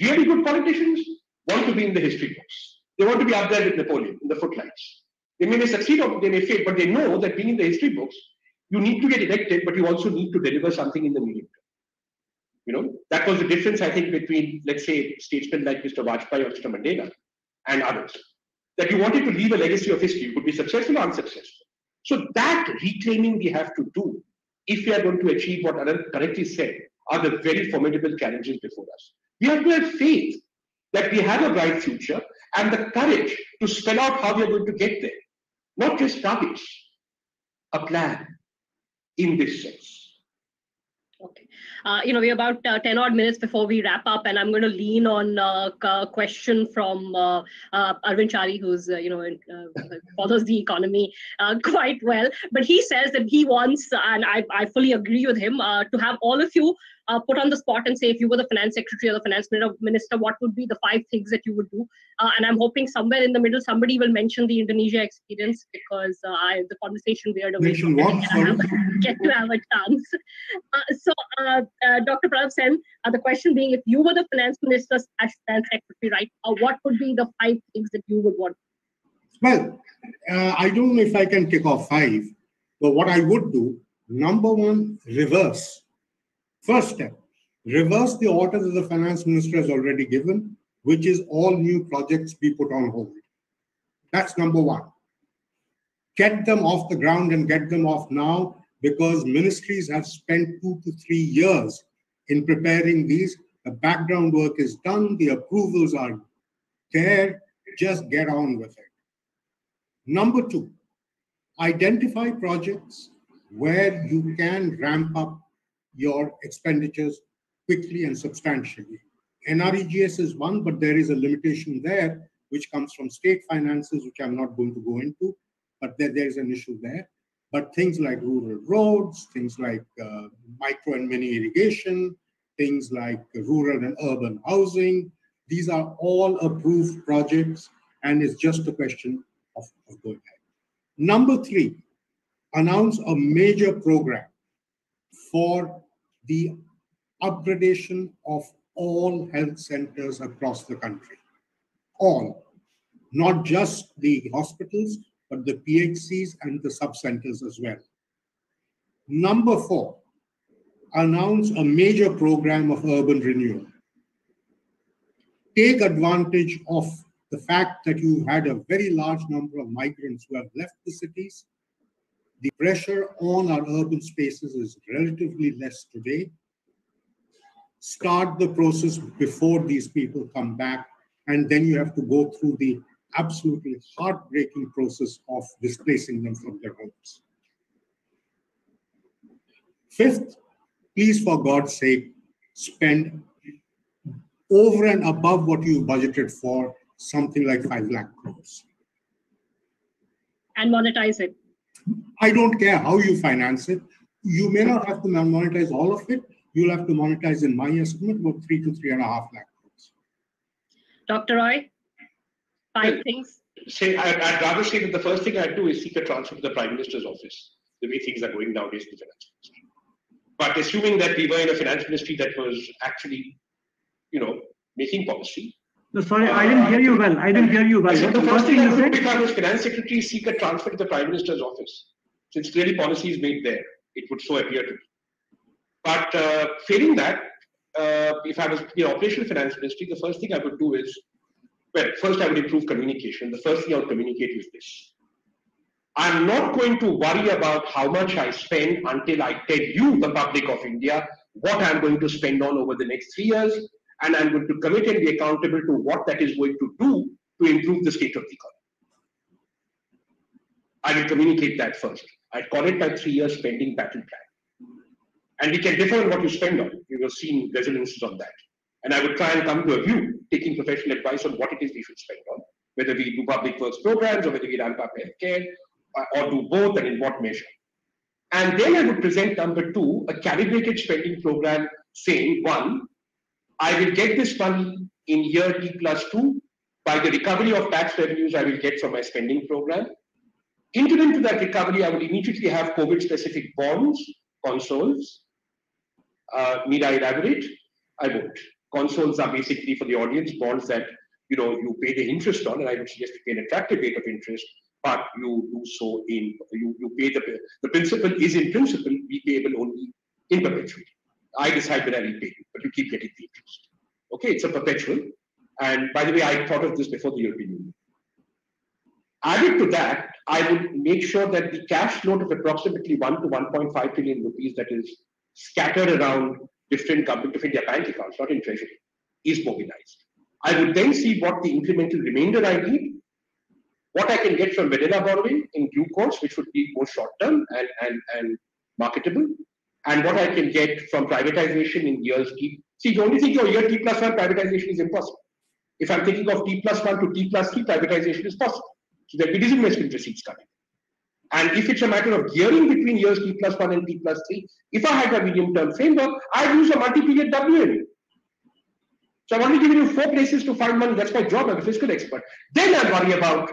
Really good politicians want to be in the history books. They want to be up there with Napoleon in the footlights. They may succeed or they may fail, but they know that being in the history books, you need to get elected, but you also need to deliver something in the medium term. You know, that was the difference, I think, between, let's say, statesmen like Mister Vajpayee or Mister Mandela and others, that you wanted to leave a legacy of history. You could be successful or unsuccessful. So that reclaiming we have to do if we are going to achieve what Ananth correctly said are the very formidable challenges before us. We have to have faith that we have a bright future and the courage to spell out how we are going to get there. Not just targets, a plan. In this sense. Okay. Uh, you know, we're about uh, ten odd minutes before we wrap up, and I'm going to lean on uh, a question from uh, uh, Arvind Chari, who's, uh, you know, in, uh, follows the economy uh, quite well. But he says that he wants, and I, I fully agree with him, uh, to have all of you uh, put on the spot and say, if you were the finance secretary or the finance minister, what would be the five things that you would do? Uh, and I'm hoping somewhere in the middle, somebody will mention the Indonesia experience, because uh, I, the conversation veered away from get to have a chance. Uh, so, uh, uh, Doctor Pronab Sen, uh, the question being, if you were the finance minister slash finance secretary, right, uh, what would be the five things that you would want? Well, uh, I don't know if I can tick off five, but what I would do, number one, reverse. First step, reverse the orders that the finance minister has already given, which is all new projects be put on hold. That's number one. Get them off the ground and get them off now, because ministries have spent two to three years in preparing these. The background work is done, the approvals are there, just get on with it. Number two, identify projects where you can ramp up your expenditures quickly and substantially. N R E G S is one, but there is a limitation there, which comes from state finances, which I'm not going to go into, but there, there is an issue there. But things like rural roads, things like uh, micro and mini irrigation, things like rural and urban housing, these are all approved projects, and it's just a question of, of going ahead. Number three, announce a major program for the upgradation of all health centers across the country. All, not just the hospitals, but the P H Cs and the sub-centers as well. Number four, announce a major program of urban renewal. Take advantage of the fact that you had a very large number of migrants who have left the cities. The pressure on our urban spaces is relatively less today. Start the process before these people come back, and then you have to go through the absolutely heartbreaking process of displacing them from their homes. Fifth, please, for God's sake, spend over and above what you budgeted for, something like five lakh crores. And monetize it. I don't care how you finance it. You may not have to monetize all of it. You'll have to monetize, in my estimate, about three to three and a half lakh crores. Doctor Roy, five well, things. Say, I'd, I'd rather say that the first thing I'd do is seek a transfer to the Prime Minister's office, the way things are going nowadays in the finance ministry. But assuming that we were in a finance ministry that was actually, you know, making policy. No, sorry, uh, I didn't hear you well. I didn't hear you well. So the first thing I would pick up is finance secretary seek a transfer to the Prime Minister's office, since clearly policy is made there. It would so appear to be. But uh, failing that, uh, if I was in the operational finance ministry, the first thing I would do is, well, first I would improve communication. The first thing I would communicate is this. I'm not going to worry about how much I spend until I tell you, the public of India, what I'm going to spend on over the next three years. And I'm going to commit and be accountable to what that is going to do to improve the state of the economy. I will communicate that first. I'd call it my three-year spending battle plan. And we can differ on what you spend on. You will see resonances on that. And I would try and come to a view, taking professional advice on what it is we should spend on, whether we do public works programs or whether we ramp up healthcare or do both and in what measure. And then I would present number two, a calibrated spending program saying, one, I will get this money in year T plus two by the recovery of tax revenues I will get from my spending program. Incident to that recovery, I will immediately have COVID-specific bonds, consoles. Uh, need I elaborate? I won't. Consoles are basically, for the audience, bonds that you know you pay the interest on, and I would suggest you pay an attractive rate of interest, but you do so in, you, you pay the, the principal is in principle repayable only in perpetuity. I decide when I repay you, but you keep getting the interest. Okay, it's a perpetual. And by the way, I thought of this before the European Union. Added to that, I would make sure that the cash flow of approximately one to one point five trillion rupees that is scattered around different Government of India bank accounts, not in treasury, is mobilized. I would then see what the incremental remainder I need, what I can get from vanilla borrowing in due course, which would be more short-term and, and, and marketable, and what I can get from privatization in years T. See, the only thing, oh, year T plus one, privatization is impossible. If I'm thinking of T plus one to T plus three, privatization is possible. So that it is investment receipts coming. And if it's a matter of gearing between years T plus one and T plus three, if I had a medium-term framework, I'd use a multi-period W M U. So I've only given you four places to find money. That's my job. I'm a fiscal expert. Then I worry about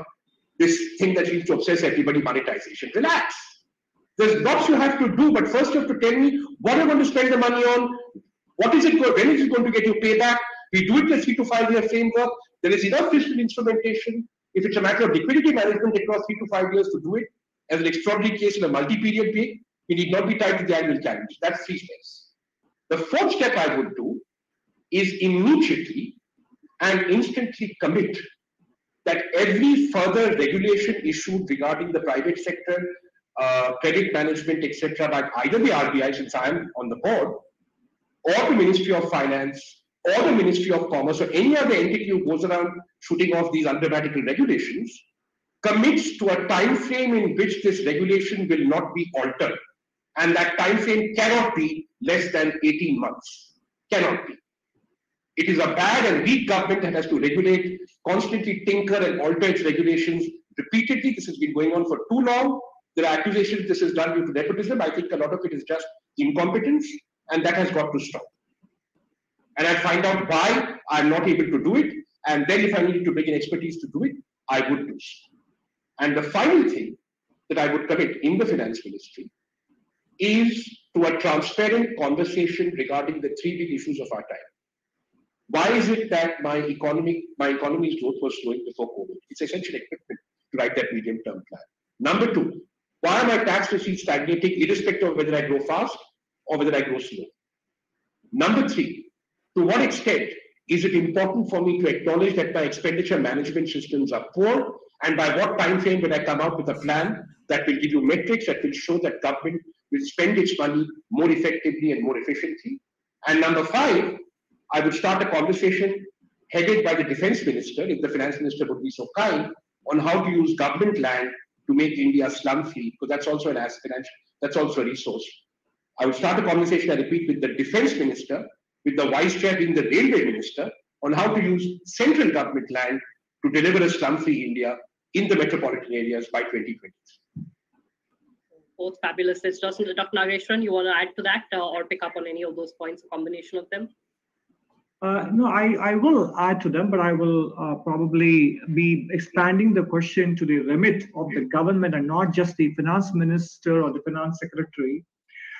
this thing that seems to obsess everybody, monetization. Relax. There's lots you have to do, but first you have to tell me what I'm going to spend the money on, what is it, when is it going to get you payback? We do it in a three to five year framework. There is enough fiscal instrumentation. If it's a matter of liquidity management across three to five years to do it, as an extraordinary case in a multi-period way, we need not be tied to the annual calendar. That's three steps. The fourth step I would do is immediately and instantly commit that every further regulation issued regarding the private sector, Uh, credit management, et cetera, by either the R B I, since I am on the board, or the Ministry of Finance, or the Ministry of Commerce, or any other entity who goes around shooting off these undramatical regulations, commits to a time frame in which this regulation will not be altered and that time frame cannot be less than eighteen months. Cannot be. It is a bad and weak government that has to regulate, constantly tinker and alter its regulations repeatedly. This has been going on for too long. There are accusations this is done due to nepotism. I think a lot of it is just incompetence, and that has got to stop. And I find out why I'm not able to do it, and then if I needed to bring in expertise to do it, I would do so. And the final thing that I would commit in the finance ministry is to a transparent conversation regarding the three big issues of our time. Why is it that my economy, my economy's growth was slowing before COVID? It's essentially equipment to write that medium-term plan. Number two, why are my tax receipts stagnating irrespective of whether I grow fast or whether I grow slow? Number three, to what extent is it important for me to acknowledge that my expenditure management systems are poor, and by what time frame will I come out with a plan that will give you metrics that will show that government will spend its money more effectively and more efficiently? And number five, I would start a conversation headed by the defense minister, if the finance minister would be so kind, on how to use government land to make India slum-free, because that's also an asset, that's also a resource. I would start a conversation, I repeat, with the defense minister, with the vice chair being the railway minister, on how to use central government land to deliver a slum-free India in the metropolitan areas by twenty twenty-three. Both fabulous. Doctor Nageswaran, you want to add to that uh, or pick up on any of those points, a combination of them? Uh, no, I, I will add to them, but I will uh, probably be expanding the question to the remit of the government and not just the finance minister or the finance secretary.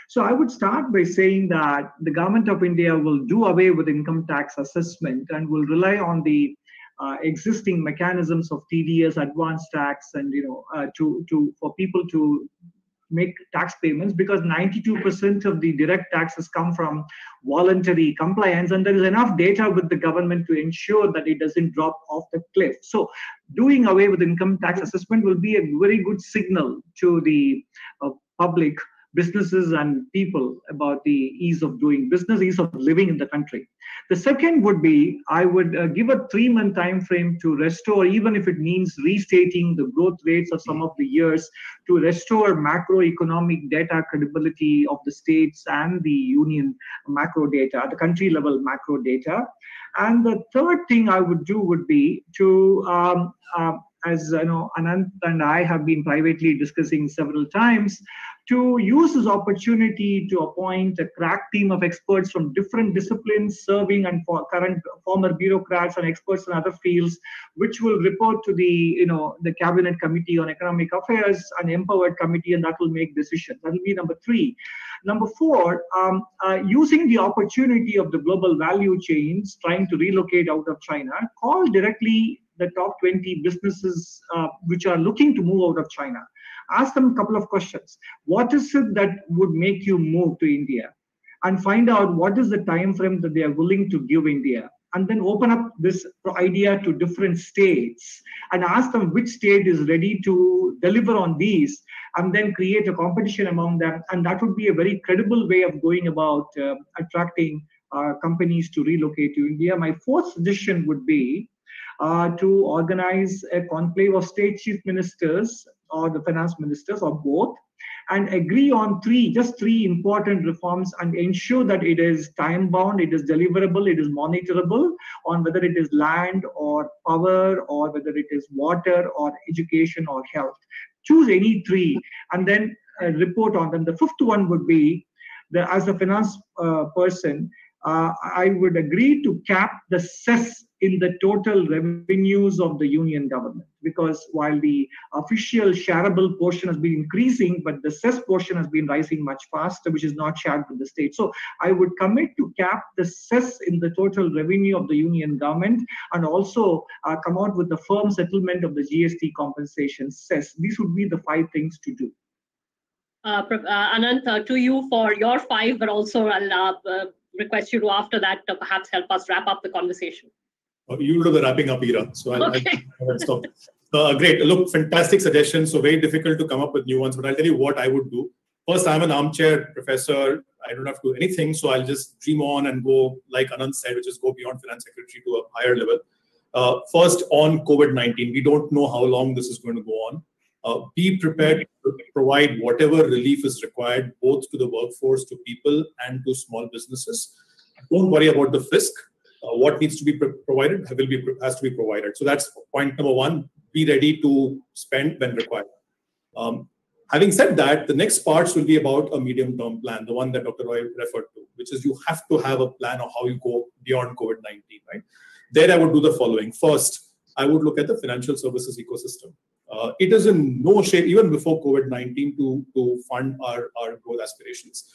So I would start by saying that the government of India will do away with income tax assessment and will rely on the uh, existing mechanisms of T D S, advance tax, and you know uh, to to for people to make tax payments, because ninety-two percent of the direct taxes come from voluntary compliance, and there is enough data with the government to ensure that it doesn't drop off the cliff. So doing away with income tax assessment will be a very good signal to the uh, public, businesses and people about the ease of doing business, ease of living in the country. The second would be, I would uh, give a three-month time frame to restore, even if it means restating the growth rates of some of the years, to restore macroeconomic data credibility of the states and the union macro data, the country level macro data. And the third thing I would do would be to, um, uh, as you know, Ananth and I have been privately discussing several times, to use this opportunity to appoint a crack team of experts from different disciplines, serving and for current former bureaucrats and experts in other fields, which will report to the, you know, the Cabinet Committee on Economic Affairs and Empowered Committee, and that will make decisions. That will be number three. Number four, um, uh, using the opportunity of the global value chains, trying to relocate out of China, call directly the top twenty businesses uh, which are looking to move out of China. Ask them a couple of questions. What is it that would make you move to India? And find out what is the time frame that they are willing to give India. And then open up this idea to different states and ask them which state is ready to deliver on these, and then create a competition among them. And that would be a very credible way of going about uh, attracting uh, companies to relocate to India. My fourth suggestion would be uh, to organize a conclave of state chief ministers or the finance ministers or both, and agree on three, just three important reforms, and ensure that it is time bound, it is deliverable, it is monitorable on whether it is land or power or whether it is water or education or health. Choose any three and then uh, report on them. The fifth one would be, the, as a finance uh, person, uh, I would agree to cap the cess in the total revenues of the union government, because while the official shareable portion has been increasing, but the cess portion has been rising much faster, which is not shared with the state. So I would commit to cap the cess in the total revenue of the union government, and also uh, come out with a firm settlement of the G S T compensation cess. These would be the five things to do. Uh, uh, Anantha, to you for your five, but also I'll uh, request you to after that to perhaps help us wrap up the conversation. You'll do the wrapping up, Ira. So I'll, okay. I'll stop. Uh, great. Look, fantastic suggestions. So very difficult to come up with new ones, but I'll tell you what I would do. First, I'm an armchair professor. I don't have to do anything. So I'll just dream on and go, like Ananth said, which is go beyond finance secretary to a higher level. Uh, first, on COVID nineteen, we don't know how long this is going to go on. Uh, be prepared to provide whatever relief is required, both to the workforce, to people, and to small businesses. Don't worry about the fisc. Uh, what needs to be provided will be has to be provided. So that's point number one. Be ready to spend when required. Um, having said that, the next parts will be about a medium-term plan, the one that Doctor Roy referred to, which is you have to have a plan of how you go beyond COVID nineteen. Right? There I would do the following. First, I would look at the financial services ecosystem. Uh, it is in no shape, even before COVID nineteen, to, to fund our, our growth aspirations.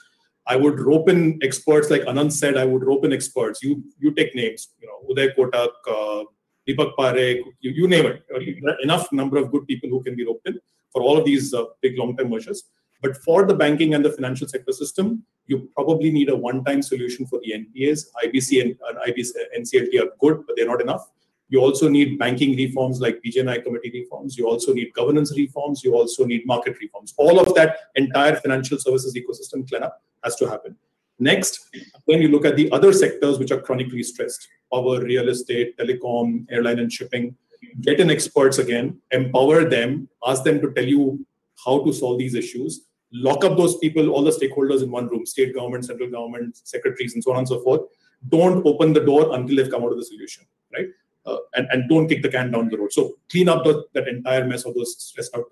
I would rope in experts, like Ananth said, I would rope in experts. You you take names, you know, Uday Kotak, uh, Deepak Parekh, you, you name it. There are enough number of good people who can be roped in for all of these uh, big long-term measures. But for the banking and the financial sector system, you probably need a one-time solution for the N P As. I B C and, and I B C, N C L T are good, but they're not enough. You also need banking reforms like P J and I committee reforms. You also need governance reforms. You also need market reforms. All of that entire financial services ecosystem cleanup has to happen. Next, then you look at the other sectors which are chronically stressed: power, real estate, telecom, airline and shipping. Get in experts again, empower them, ask them to tell you how to solve these issues. Lock up those people, all the stakeholders in one room, state government, central government, secretaries, and so on and so forth. Don't open the door until they've come out of the solution, right? Uh, and, and don't kick the can down the road. So clean up the, that entire mess of those stressed out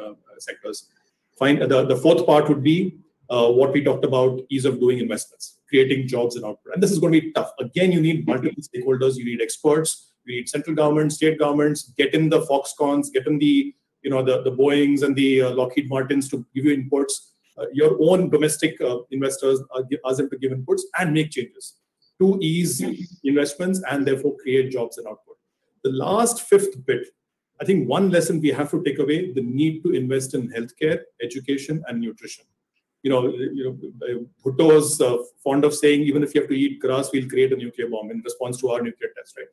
uh, sectors. Find, uh, the, the fourth part would be uh, what we talked about, ease of doing investments, creating jobs and output. And this is going to be tough. Again, you need multiple stakeholders. You need experts. You need central governments, state governments. Get in the Foxcons, get in the, you know, the, the Boeings and the uh, Lockheed Martins to give you inputs. Uh, your own domestic uh, investors, uh, ask them to give inputs and make changes to ease investments and therefore create jobs and output. The last fifth bit, I think one lesson we have to take away, the need to invest in healthcare, education, and nutrition. You know, you know, Bhutto is uh, fond of saying, even if you have to eat grass, we'll create a nuclear bomb in response to our nuclear test, right?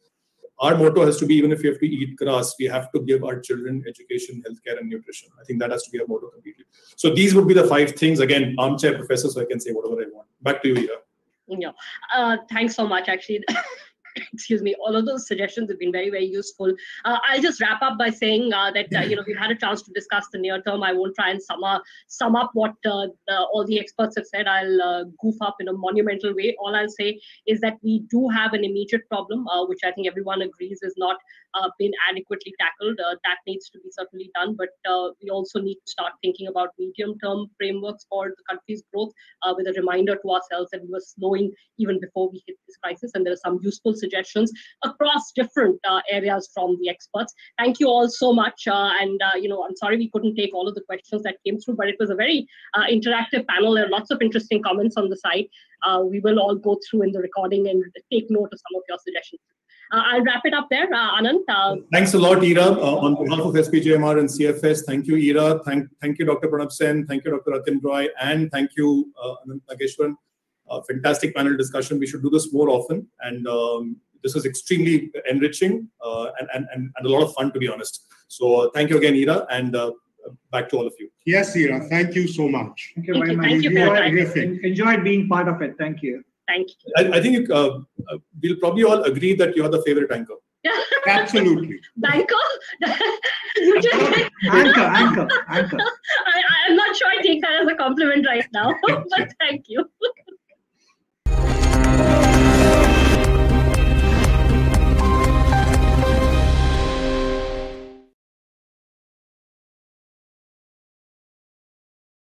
Our motto has to be, even if you have to eat grass, we have to give our children education, healthcare, and nutrition. I think that has to be our motto completely. So these would be the five things. Again, armchair professor, so I can say whatever I want. Back to you, Ira. Yeah, uh, thanks so much. Actually, excuse me. All of those suggestions have been very, very useful. Uh, I'll just wrap up by saying uh, that uh, you know, we've had a chance to discuss the near term. I won't try and sum up sum up what uh, the, all the experts have said. I'll uh, goof up in a monumental way. All I'll say is that we do have an immediate problem, uh, which I think everyone agrees is not uh, been adequately tackled. Uh, that needs to be certainly done, but uh, we also need to start thinking about medium-term frameworks for the country's growth, uh, with a reminder to ourselves that we were slowing even before we hit this crisis. And there are some useful suggestions across different uh, areas from the experts. Thank you all so much. Uh, and, uh, you know, I'm sorry we couldn't take all of the questions that came through, but it was a very uh, interactive panel. There are lots of interesting comments on the site. Uh, we will all go through in the recording and take note of some of your suggestions. Uh, I'll wrap it up there. Uh, Ananth. Uh, Thanks a lot, Ira. Uh, on behalf of S P J M R and C F S, thank you, Ira. Thank, thank you, Doctor Pronab Sen. Thank you, Doctor Rathin Roy. And thank you, uh, Anantha Nageswaran. Uh, fantastic panel discussion. We should do this more often. And um, this is extremely enriching uh, and, and, and a lot of fun, to be honest. So uh, thank you again, Ira. And uh, back to all of you. Yes, Ira. Thank you so much. Thank you very much. Thank you for your time. Enjoyed being part of it. Thank you. Thank you. I, I think uh, we'll probably all agree that you're the favorite anchor. Absolutely. Banker? You just said, anchor, anchor, anchor. I, I'm not sure I take that as a compliment right now, but thank you.